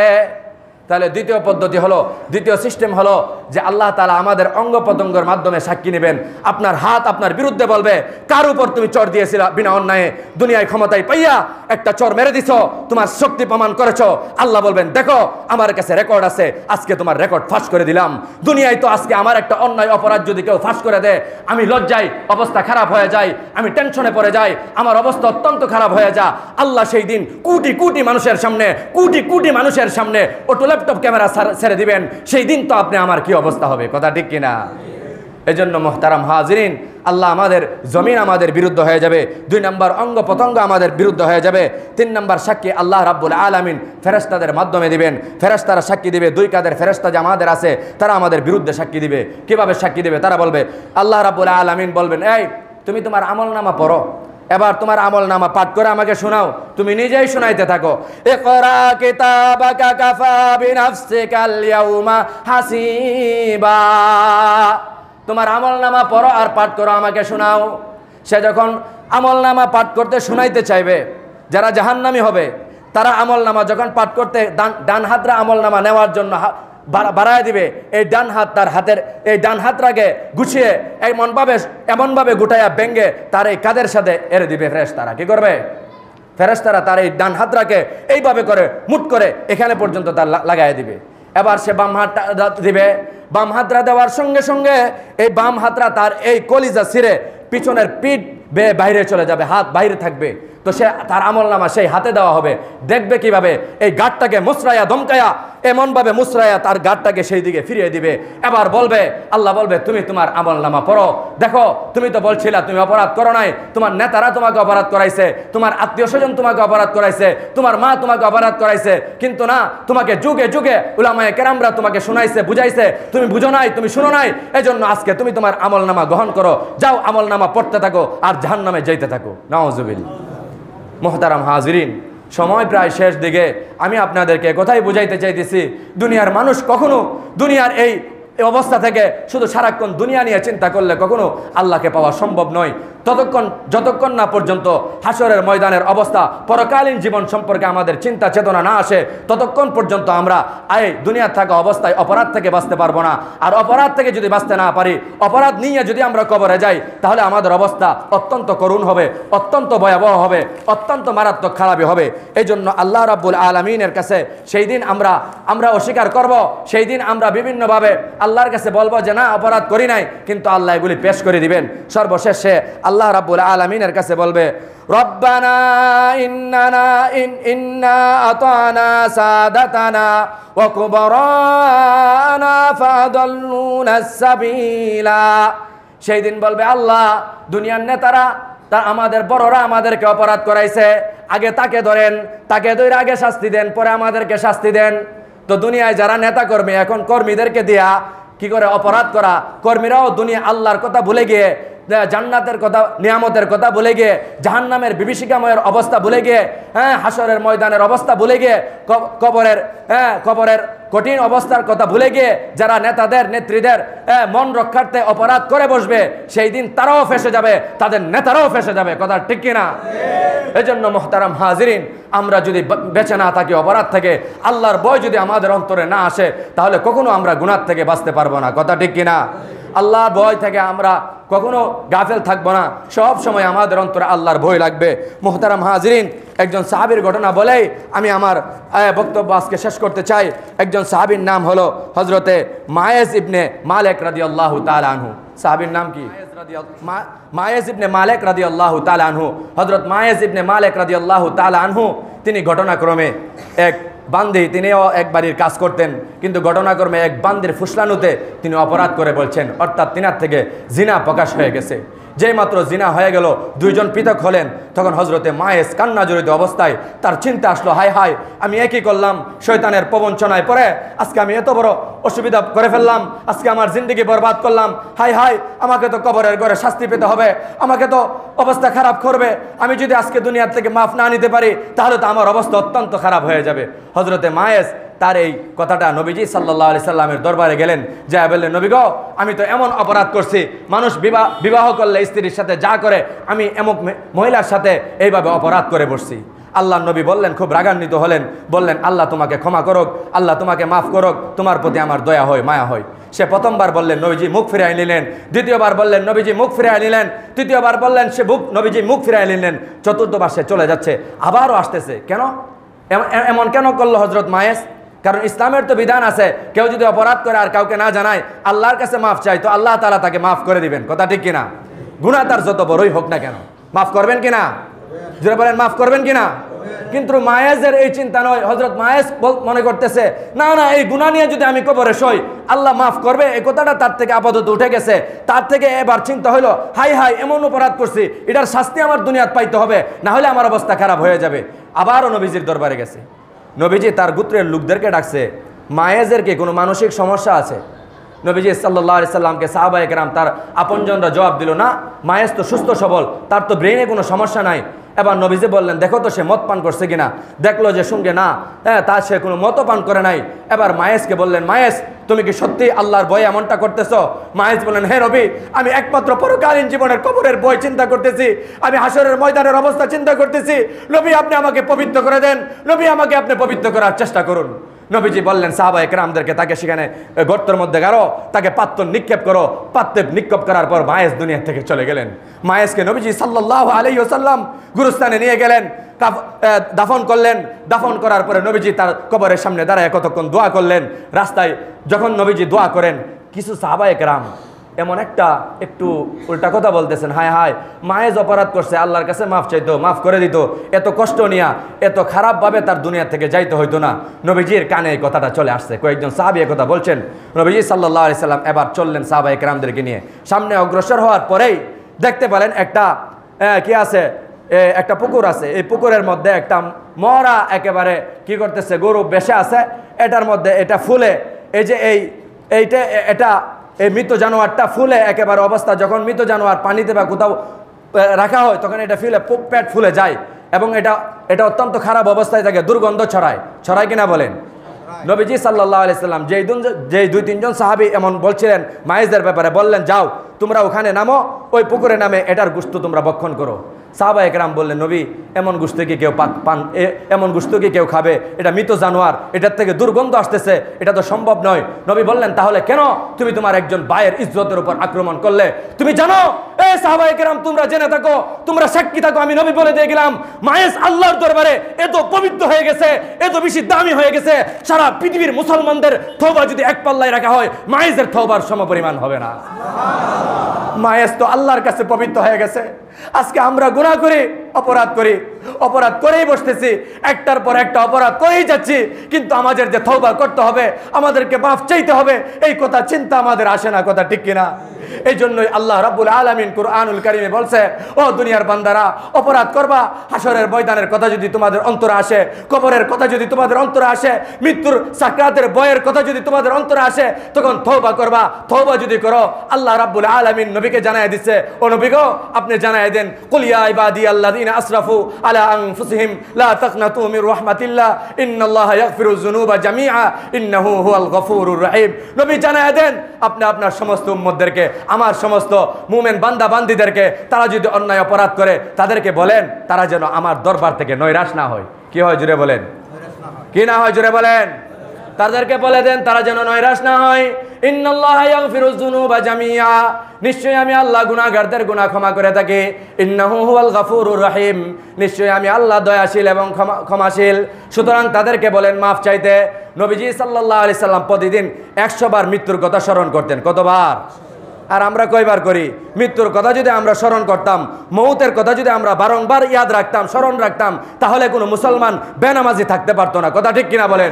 তাহলে দ্বিতীয় পদ্ধতি হলো, দ্বিতীয় সিস্টেম হলো যে আল্লাহ তাআলা আমাদের অঙ্গ প্রত্যঙ্গের মাধ্যমে সাক্ষী নেবেন। আপনার হাত আপনার বিরুদ্ধে বলবে, কার উপর তুমি চর দিয়েছিল বিনা অন্যায়ে, দুনিয়ায় ক্ষমতায় পাইয়া একটা চর মেরে দিছ, তোমার শক্তি প্রমাণ করেছ। আল্লাহ বলবেন, দেখো আমার কাছে রেকর্ড আছে, আজকে তোমার রেকর্ড ফাঁস করে দিলাম। দুনিয়ায় তো আজকে আমার একটা অন্যায় অপরাধ যদি কেউ ফাঁস করে দেয়, আমি লজ্জায় অবস্থা খারাপ হয়ে যায়, আমি টেনশনে পড়ে যাই, আমার অবস্থা অত্যন্ত খারাপ হয়ে যায়। আল্লাহ সেই দিন কোটি কোটি মানুষের সামনে কোটি কোটি মানুষের সামনে ওটুলে ল্যাপটপ ক্যামেরা ছেড়ে দিবেন, সেই দিন তো আপনি আমার কি অবস্থা হবে। কথা ঠিক কিনা? এজন্য মোহতারাম হাজিরিন, আল্লাহ আমাদের জমিন আমাদের বিরুদ্ধ হয়ে যাবে, দুই নম্বর অঙ্গ প্রত্যঙ্গ আমাদের বিরুদ্ধ হয়ে যাবে, তিন নম্বর সাক্ষী আল্লাহ রাব্বুল আলামিন ফেরেশতাদের মাধ্যমে দিবেন। ফেরেশতারা সাক্ষী দিবে, দুই কাদের ফেরেশতা যে আমাদের আছে তারা আমাদের বিরুদ্ধে সাক্ষী দিবে। কিভাবে সাক্ষী দিবে? তারা বলবে, আল্লাহ রাব্বুল আলামিন বলবেন, এই তুমি তোমার আমল নামা পড়ো, এবার তোমার আমল নামা পাঠ করে আমাকে শোনাও। তুমি নিজেই শোনাইতে থাকো, ইকরা কিতাবাকা কাফা বিনাফসিকাল ইয়াউমা হাসিবা, তোমার আমল নামা পড়ো আর পাঠ করো আমাকে শোনাও। সে যখন আমল নামা পাঠ করতে শোনাইতে চাইবে, যারা জাহান্নামী হবে তারা আমল নামা যখন পাঠ করতে ডান হাতরা আমল নামা নেওয়ার জন্য বাড়ায় দিবে, এই ডান হাত তার হাতের এই ডান হাতটাকে গুছিয়ে এমনভাবে এমনভাবে গুটাইয়া ব্যঙ্গে তার এই কাদের সাথে এড়ে দিবে। ফেরেশতারা কি করবে? ফেরেশতারা তার এই ডান হাতটাকে এইভাবে করে মুট করে এখানে পর্যন্ত তার লাগাই দিবে। এবার সে বাম হাতটা দিবে, বাম হাতরা দেওয়ার সঙ্গে সঙ্গে এই বাম হাতরা তার এই কলিজা ছিঁড়ে পিছনের পিঠ বেয়ে বাইরে চলে যাবে, হাত বাইরে থাকবে। তো সে তার আমল নামা সেই হাতে দেওয়া হবে, দেখবে কিভাবে এই গাঁটটাকে মুসরায়া ধমকায়া এমনভাবে মুসরায়া তার গাঁটটাকে সেই দিকে ফিরিয়ে দিবে। এবার বলবে, আল্লাহ বলবে, তুমি তোমার আমল নামা পড়ো, দেখো তুমি তো বলছিলা তুমি অপরাধ করো নাই, তোমার নেতারা তোমাকে অপরাধ করাইছে, তোমার আত্মীয় স্বজন তোমাকে অপরাধ করাইছে, তোমার মা তোমাকে অপরাধ করাইছে, কিন্তু না, তোমাকে যুগে যুগে উলামায়ে কেরামরা তোমাকে শুনাইছে বুঝাইছে, তুমি বুঝো নাই, তুমি শুনো নাই, এজন্য আজকে তুমি তোমার আমল নামা গ্রহণ করো, যাও আমল নামা পড়তে থাকো আর জাহান্নামে যাইতে থাকো। নাউযুবিল্লাহ। মোহতারাম হাজিরিন, সময় প্রায় শেষ দিকে, আমি আপনাদেরকে কোথায় বুঝাইতে চাইতেছি, দুনিয়ার মানুষ কখনো দুনিয়ার এই অবস্থা থেকে শুধু সারাক্ষণ দুনিয়া নিয়ে চিন্তা করলে কখনো আল্লাহকে পাওয়া সম্ভব নয়, ততক্ষণ যতক্ষণ না পর্যন্ত হাসরের ময়দানের অবস্থা পরকালীন জীবন সম্পর্কে আমাদের চিন্তা চেতনা না আসে, ততক্ষণ পর্যন্ত আমরা এই দুনিয়ার থাকা অবস্থায় অপরাধ থেকে বাঁচতে পারবো না। আর অপরাধ থেকে যদি বাঁচতে না পারি, অপরাধ নিয়ে যদি আমরা কবরে যাই, তাহলে আমাদের অবস্থা অত্যন্ত করুণ হবে, অত্যন্ত ভয়াবহ হবে, অত্যন্ত মারাত্মক খারাপই হবে। এই জন্য আল্লাহ রাব্বুল আলামিনের কাছে সেই দিন আমরা আমরা অস্বীকার করব, সেই দিন আমরা বিভিন্নভাবে আল্লাহর কাছে বলবো যে না অপরাধ করি নাই, কিন্তু আল্লাহ এগুলি পেশ করে দিবেন। সর্বশেষে আল্লাহ রাব্বুল আলামিনের কাছে বলবে, রব্বানা ইন্নানা ইন্না আতানা সাদাতানা ওয়া কুবরানা ফাদাল্লুনাস সাবিলা। সেই দিন বলবে, আল্লাহ দুনিয়ার নেতারা তা আমাদের বড়রা আমাদেরকে অপরাধ করাইছে, আগে তাকে ধরেন, তাকে ধরে আগে শাস্তি দেন, পরে আমাদেরকে শাস্তি দেন। তো দুনিয়ায় যারা নেতা কর্মী এখন কর্মীদেরকে দিয়া কি করে অপরাধ করা, কর্মীরাও দুনিয়া আল্লাহর কথা ভুলে গিয়ে, জান্নাতের কথা নিয়ামতের কথা ভুলে গিয়ে, জাহান্নামের বিভীষিকাময়ের অবস্থা ভুলে গিয়ে, হ্যাঁ হাসরের ময়দানের অবস্থা ভুলে গিয়ে, কবরের হ্যাঁ কবরের কঠিন অবস্থার কথা ভুলে গিয়ে যারা নেতাদের নেত্রীদের মন রক্ষার্থে অপরাধ করে বসবে, সেই দিন তারাও ফেসে যাবে, তাদের নেতারাও ফেসে যাবে। কথা ঠিক কিনা? এই জন্য মোহতারাম হাজিরিন, আমরা যদি বেঁচে না থাকি অপরাধ থেকে, আল্লাহর ভয় যদি আমাদের অন্তরে না আসে, তাহলে কখনো আমরা গুনাহ থেকে বাঁচতে পারবো না। কথা ঠিক কিনা? আল্লাহর ভয় থেকে আমরা কখনো গাফেল থাকবো না, সব সময় আমাদের অন্তরে আল্লাহর ভয় লাগবে। মোহতারাম হাজিরিন, একজন সাহাবীর ঘটনা বলেই আমি আমার বক্তব্য আজকে শেষ করতে চাই। একজন সাহাবীর নাম হলো হজরতে মায়েজ ইবনে মালেক রাদিয়াল্লাহু তাআলা আনহু। সাহাবীর নাম কি? মায়েজ ইবনে মালেক রাদিয়াল্লাহু তাআলা আনহু। হজরত মায়েজ ইবনে মালেক রাদিয়াল্লাহু তাআলা আনহু তিনি ঘটনাক্রমে এক বান্দি, তিনিও এক বাড়ির কাজ করতেন, কিন্তু ঘটনাক্রমে এক বান্দির ফুসলানুতে তিনি অপরাধ করে বলছেন, অর্থাৎ তিনার থেকে জিনা প্রকাশ হয়ে গেছে। যেই মাত্র জিনা হয়ে গেল, দুইজন পৃথক হলেন, তখন হজরতে মায়েস কান্না জড়িত অবস্থায় তার চিন্তা আসলো, হায় হায় আমি একই করলাম, শয়তানের প্রবঞ্চনায় পড়ে আজকে আমি এত বড় অসুবিধা করে ফেললাম, আজকে আমার জিন্দগি বরবাদ করলাম, হায় হায় আমাকে তো কবরের ঘরে শাস্তি পেতে হবে, আমাকে তো অবস্থা খারাপ করবে, আমি যদি আজকে দুনিয়ার থেকে মাফ না নিতে পারি তাহলে তো আমার অবস্থা অত্যন্ত খারাপ হয়ে যাবে। হজরতে মায়েস তার এই কথাটা নবীজি সাল্লাল্লাহু আলাইহি সাল্লামের দরবারে গেলেন, যা বললেন, নবী গো আমি তো এমন অপরাধ করছি, মানুষ বিবাহ বিবাহ করলে স্ত্রীর সাথে যা করে, আমি এমন মহিলার সাথে এইভাবে অপরাধ করে বসছি। আল্লাহ নবী বললেন, খুব রাগান্বিত হলেন, বললেন, আল্লাহ তোমাকে ক্ষমা করুক, আল্লাহ তোমাকে মাফ করুক, তোমার প্রতি আমার দয়া হয়, মায়া হয়। সে প্রথমবার বললেন, নবীজি মুখ ফিরাই নিলেন, দ্বিতীয়বার বললেন, নবীজি মুখ ফিরাই নিলেন, তৃতীয়বার বললেন, সে মুখ নবীজি মুখ ফিরাই নিলেন, চতুর্থবার সে চলে যাচ্ছে, আবারও আসতেছে, কেন এমন কেন করলো হজরত মায়েস? কারণ ইসলামের তো বিধান আছে, কেউ যদি অপরাধ করে আর কাউকে না জানায়, আল্লাহর কাছে মাফ চাই, তো আল্লাহ তাআলা তাকে মাফ করে দিবেন। কথা ঠিক কিনা? গুনাহ তার যত বড়ই হোক না কেন মাফ করবেন কিনা? যারা বলেন মাফ করবেন কিনা? কিন্তু মায়েজের এই চিন্তা নয়। হযরত মায়েজ মনে করতেছে না না এই গুনাহ নিয়ে যদি আমি কবরে সই আল্লাহ মাফ করবে, এই কথাটা তার থেকে আপাতত উঠে গেছে। তার থেকে এবার চিন্তা হলো হাই হাই এমন অপরাধ করছি এটার শাস্তি আমার দুনিয়াতে পাইতে হবে, না হলে আমার অবস্থা খারাপ হয়ে যাবে। আবারও নবীজির দরবারে গেছে, নবীজি তার গোত্রের লোকদেরকে ডাকছে, মায়েজেরকে কোনো মানসিক সমস্যা আছে? নবীজি সাল্লাল্লাহু আলাইহি সাল্লামকে সাহাবায়ে কেরাম তার আপনজনরা জবাব দিল না, মায়েজ তো সুস্থ সবল, তার তো ব্রেনে কোনো সমস্যা নাই। এবার নবীজি বললেন দেখো তো সে মদ পান করছে কিনা, দেখলো যে শুনবে না, হ্যাঁ তা সে কোনো মত পান করে নাই। এবার মায়েজকে বললেন মায়েজ তুমি কি সত্যি আল্লাহর ভয়ে এমনটা করতেছ? মায়েজ বললেন হে নবী আমি একমাত্র পরকালীন জীবনের কবরের ভয় চিন্তা করতেছি, আমি হাসরের ময়দানের অবস্থা চিন্তা করতেছি, নবী আপনি আমাকে পবিত্র করে দেন, নবী আমাকে আপনি পবিত্র করার চেষ্টা করুন। নবীজি বললেন সাহাবা একরামদেরকে তাকে সেখানে গর্তের মধ্যে গাড়ো, তাকে পাত্তর নিক্ষেপ করো। পাত্তর নিক্ষেপ করার পর মায়েজ দুনিয়া থেকে চলে গেলেন। মায়েজকে নবীজি সাল্লাল্লাহু আলাইহি ওয়াসাল্লাম গুরুস্থানে নিয়ে গেলেন, দাফন করলেন। দাফন করার পরে নবীজি তার কবরের সামনে দাঁড়ায় কতক্ষণ দোয়া করলেন। রাস্তায় যখন নবীজি দোয়া করেন কিছু সাহাবা একরাম এমন একটা একটু উল্টা কথা বলতেছেন, হায় হায় মায়েজ অপরাধ করছে, আল্লাহর কাছে মাফ চাইতো মাফ করে দিত, এত কষ্ট নিয়া এত খারাপভাবে তার দুনিয়া থেকে যাইতে হইতো না। নবীজির কানে এই কথাটা চলে আসছে, কয়েকজন সাহাবী এই কথা বলছেন। নবীজি সাল্লাল্লাহু আলাইহি সাল্লাম এবার চললেন সাহাবা একরামদেরকে নিয়ে। সামনে অগ্রসর হওয়ার পরেই দেখতে পেলেন একটা কি আছে, একটা পুকুর আছে। এই পুকুরের মধ্যে একটা মরা একেবারে কি করতেছে গরু বেশে আছে, এটার মধ্যে এটা ফুলে, এই যে এই এইটা এটা এই মৃত জানোয়ারটা ফুলে একেবারে অবস্থা, যখন মৃত জানোয়ার পানিতে বা কোথাও রাখা হয় তখন এটা ফুলে পেট ফুলে যায় এবং এটা এটা অত্যন্ত খারাপ অবস্থায় থাকে, দুর্গন্ধ ছড়ায়। ছড়ায় কিনা বলেন? নবীজি সাল্লাল্লাহু আলাইহি সাল্লাম যেই দুজন যেই দুই তিনজন সাহাবী এমন বলছিলেন মায়েজদের ব্যাপারে, বললেন যাও তোমরা ওখানে নামো, ওই পুকুরে নামে এটার গোশত তোমরা ভক্ষণ করো। সাহাবা একরাম বললেন নবী এমন গোশত কি কেউ পান, এমন গোশত কি কেউ খাবে? এটা মৃত জানোয়ার, এটার থেকে দুর্গন্ধ আসতেছে, এটা তো সম্ভব নয়। নবী বললেন তাহলে কেন তুমি তোমার একজন ভাইয়ের ইজ্জতের উপর আক্রমণ করলে? তুমি জানো এ সাহাবা একরাম, তোমরা জেনে থাকো, তোমরা সাক্ষী থাকো, আমি নবী বলে দিয়ে গেলাম মায়েজ আল্লাহর দরবারে এত পবিত্র হয়ে গেছে, এত বেশি দামি হয়ে গেছে, সারা পৃথিবীর মুসলমানদের তওবা যদি এক পাল্লায় রাখা হয় মায়েজের তওবার সমপরিমাণ হবে না। মায়েজ তো আল্লাহর কাছে পবিত্র হয়ে গেছে। আজকে আমরা গুনাহ করি, অপরাধ করি, অপরাধ করেই বসতেছি, একটার পর একটা অপরাধ করেই যাচ্ছি, কিন্তু আমাদের যে তওবা করতে হবে, আমাদেরকে মাফ চাইতে হবে, এই কথা চিন্তা আমাদের আসে না। কথা ঠিক কিনা? এই জন্যই আল্লাহ রাব্বুল আলামিন কুরআনুল কারীমে বলছে ও দুনিয়ার বান্দারা অপরাধ করবা, হাসরের ময়দানের কথা যদি তোমাদের অন্তরে আসে, কবরের কথা যদি তোমাদের অন্তরে আসে, মৃত্যুর সাকরাতের ভয়ের কথা যদি তোমাদের অন্তরে আসে, তখন তওবা করবা। তওবা যদি করো আল্লাহ রাব্বুল আলামিন নবীকে জানায় দিচ্ছে ও নবী গো আপনি জানায় দেন কুল ইয়া ইবাদিয়াল্লাযীনা আসরাফু আলা আনফুসিহিম লা তাকনাতু মির রাহমাতিল্লাহ ইন্নাল্লাহা ইয়াগফিরুয যুনুবা জামিআ ইন্নাহু হুয়াল গফুরুর রহিম। নবী জানায় দেন আপনি আপনার সমস্ত উম্মতদেরকে, আমার সমস্ত মুমিন বান্দা বান্দিদেরকে, তারা যদি অন্যায় অপরাধ করে তাদেরকে বলেন তারা যেন আমার দরবার থেকে নৈরাশ না হয়। কি হয় জুড়ে বলেন, কি না হয় জুড়ে বলেন? তাদেরকে বলে দেন তারা যেন নৈরাশ না হয়। ইন্নাল্লাহা ইয়াগফিরুয যুনুবা জামিআ, নিশ্চয়ই আমি আল্লাহ গুনাহগারদের গুনাহ ক্ষমা করে থাকি। ইন্নাহু হুয়াল গফুরুর রহিম, নিশ্চয়ই আমি আল্লাহ দয়াশীল এবং ক্ষমাশীল। সুতরাং তাদেরকে বলেন মাফ চাইতে। নবীজি সাল্লাল্লাহু আলাইহি সাল্লাম প্রতিদিন একশো বার মৃত্যুর কথা স্মরণ করতেন। কতবার? আর আমরা কয়বার করি? মৃত্যুর কথা যদি আমরা স্মরণ করতাম, মৌতের কথা যদি আমরা বারংবার ইয়াদ রাখতাম, স্মরণ রাখতাম, তাহলে কোনো মুসলমান বেনামাজি থাকতে পারতো না। কথা ঠিক কিনা বলেন?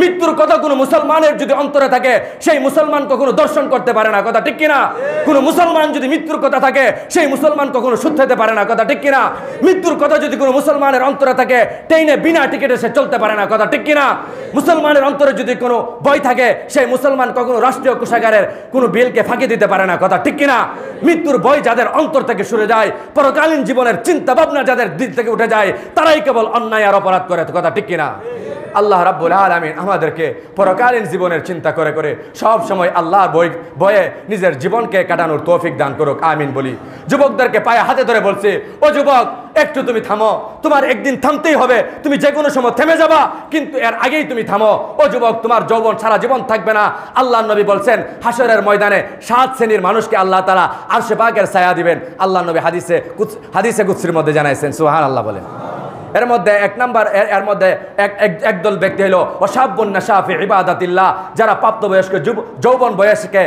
মৃত্যুর কথা কোনো মুসলমানের যদি অন্তরে থাকে সেই মুসলমান কখনো দর্শন করতে পারে না। কথা ঠিক কিনা? কোনো মুসলমান যদি মৃত্যুর কথা থাকে সেই মুসলমান কখনো সুদ খেতে পারে না। কথা ঠিক কিনা? মৃত্যুর কথা যদি কোনো মুসলমানের অন্তরে থাকে ট্রেনে বিনা টিকিটে সে চলতে পারে না। কথা ঠিক কিনা? মুসলমানের অন্তরে যদি কোনো ভয় থাকে সেই মুসলমান কখনো রাষ্ট্রীয় কোষাগারের কোনো বিলকে ফাঁকি দিতে পারে না। কথা ঠিক কিনা? মৃত্যুর ভয় যাদের অন্তর থেকে সরে যায়, পরকালীন জীবনের চিন্তা ভাবনা যাদের দিল থেকে উঠে যায়, তারাই কেবল অন্যায় আর অপরাধ করে। কথা ঠিক কিনা? আল্লাহ রাব্বুল আলামিন আমাদেরকে পরকালীন জীবনের চিন্তা করে করে সব সময় আল্লাহর ভয় ভয়ে নিজের জীবনকে কাটানোর তৌফিক দান করুক, আমিন বলি। যুবকদেরকে পায়ে হাতে ধরে বলছে ও যুবক একটু তুমি থামো, তোমার একদিন থামতেই হবে, তুমি যে কোনো সময় থেমে যাবা কিন্তু এর আগেই তুমি থামো। ও যুবক তোমার যৌবন সারা জীবন থাকবে না। আল্লাহর নবী বলছেন হাসরের ময়দানে সাত শ্রেণীর মানুষকে আল্লাহ তাআলা আরশে পাকের ছায়া দিবেন। আল্লাহর নবী হাদিসে হাদিসে কুদসির মধ্যে জানাইছেন, সুবহানাল্লাহ বলেন। এর মধ্যে এক নাম্বার এর মধ্যে এক একদল ব্যক্তি হলো ওয়াশাবুন নাশাফি ইবাদাতিল্লাহ, যারা প্রাপ্তবয়স্ক যৌবন বয়সকে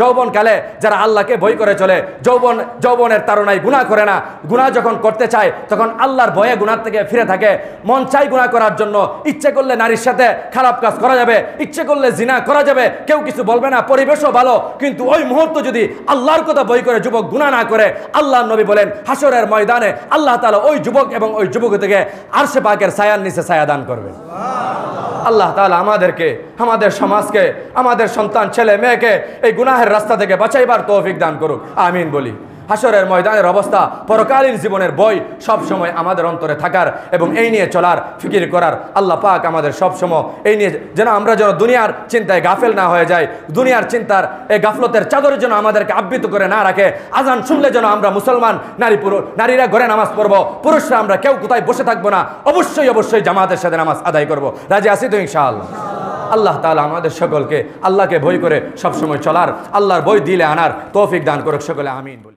যৌবনকালে যারা আল্লাহকে ভয় করে চলে, যৌবন যৌবনের তারণায় গুনাহ করে না, গুনাহ যখন করতে চায় তখন আল্লাহর ভয়ে গুনাহ থেকে ফিরে থাকে। মন চাই গুনাহ করার জন্য, ইচ্ছে করলে নারীর সাথে খারাপ কাজ করা যাবে, ইচ্ছে করলে জিনা করা যাবে, কেউ কিছু বলবে না, পরিবেশও ভালো, কিন্তু ওই মুহূর্ত যদি আল্লাহর কথা ভয় করে যুবক গুনাহ না করে, আল্লাহর নবী বলেন হাসরের ময়দানে আল্লাহ তাআলা ওই যুবক এবং ওই যুবক থেকে আরশে পাকের ছায়ার নিচে ছায়া দান করবেন। আল্লাহ তাআলা আমাদেরকে, আমাদের সমাজকে, আমাদের সন্তান ছেলে মেয়েকে এই গুনাহের রাস্তা থেকে বাঁচাইবার তৌফিক দান করুক, আমিন বলি। হাসরের ময়দানের অবস্থা, পরকালীন জীবনের বই সবসময় আমাদের অন্তরে থাকার এবং এই নিয়ে চলার, ফিকির করার, আল্লাহ পাক আমাদের সবসময় এই নিয়ে যেন আমরা যেন দুনিয়ার চিন্তায় গাফেল না হয়ে যাই, দুনিয়ার চিন্তার এই গাফলতের চাদরে যেন আমাদেরকে আবৃত করে না রাখে। আজান শুনলে যেন আমরা মুসলমান নারী পুরুষ, নারীরা ঘরে নামাজ পড়ব, পুরুষরা আমরা কেউ কোথায় বসে থাকবো না, অবশ্যই অবশ্যই জামাতের সাথে নামাজ আদায় করব। রাজি আছি তো ইনশাআল্লাহ? আল্লাহ তাআলা আমাদের সকলকে আল্লাহকে ভয় করে সবসময় চলার, আল্লাহর ভয় দিলে আনার তৌফিক দান করুক, সকলে আমিন।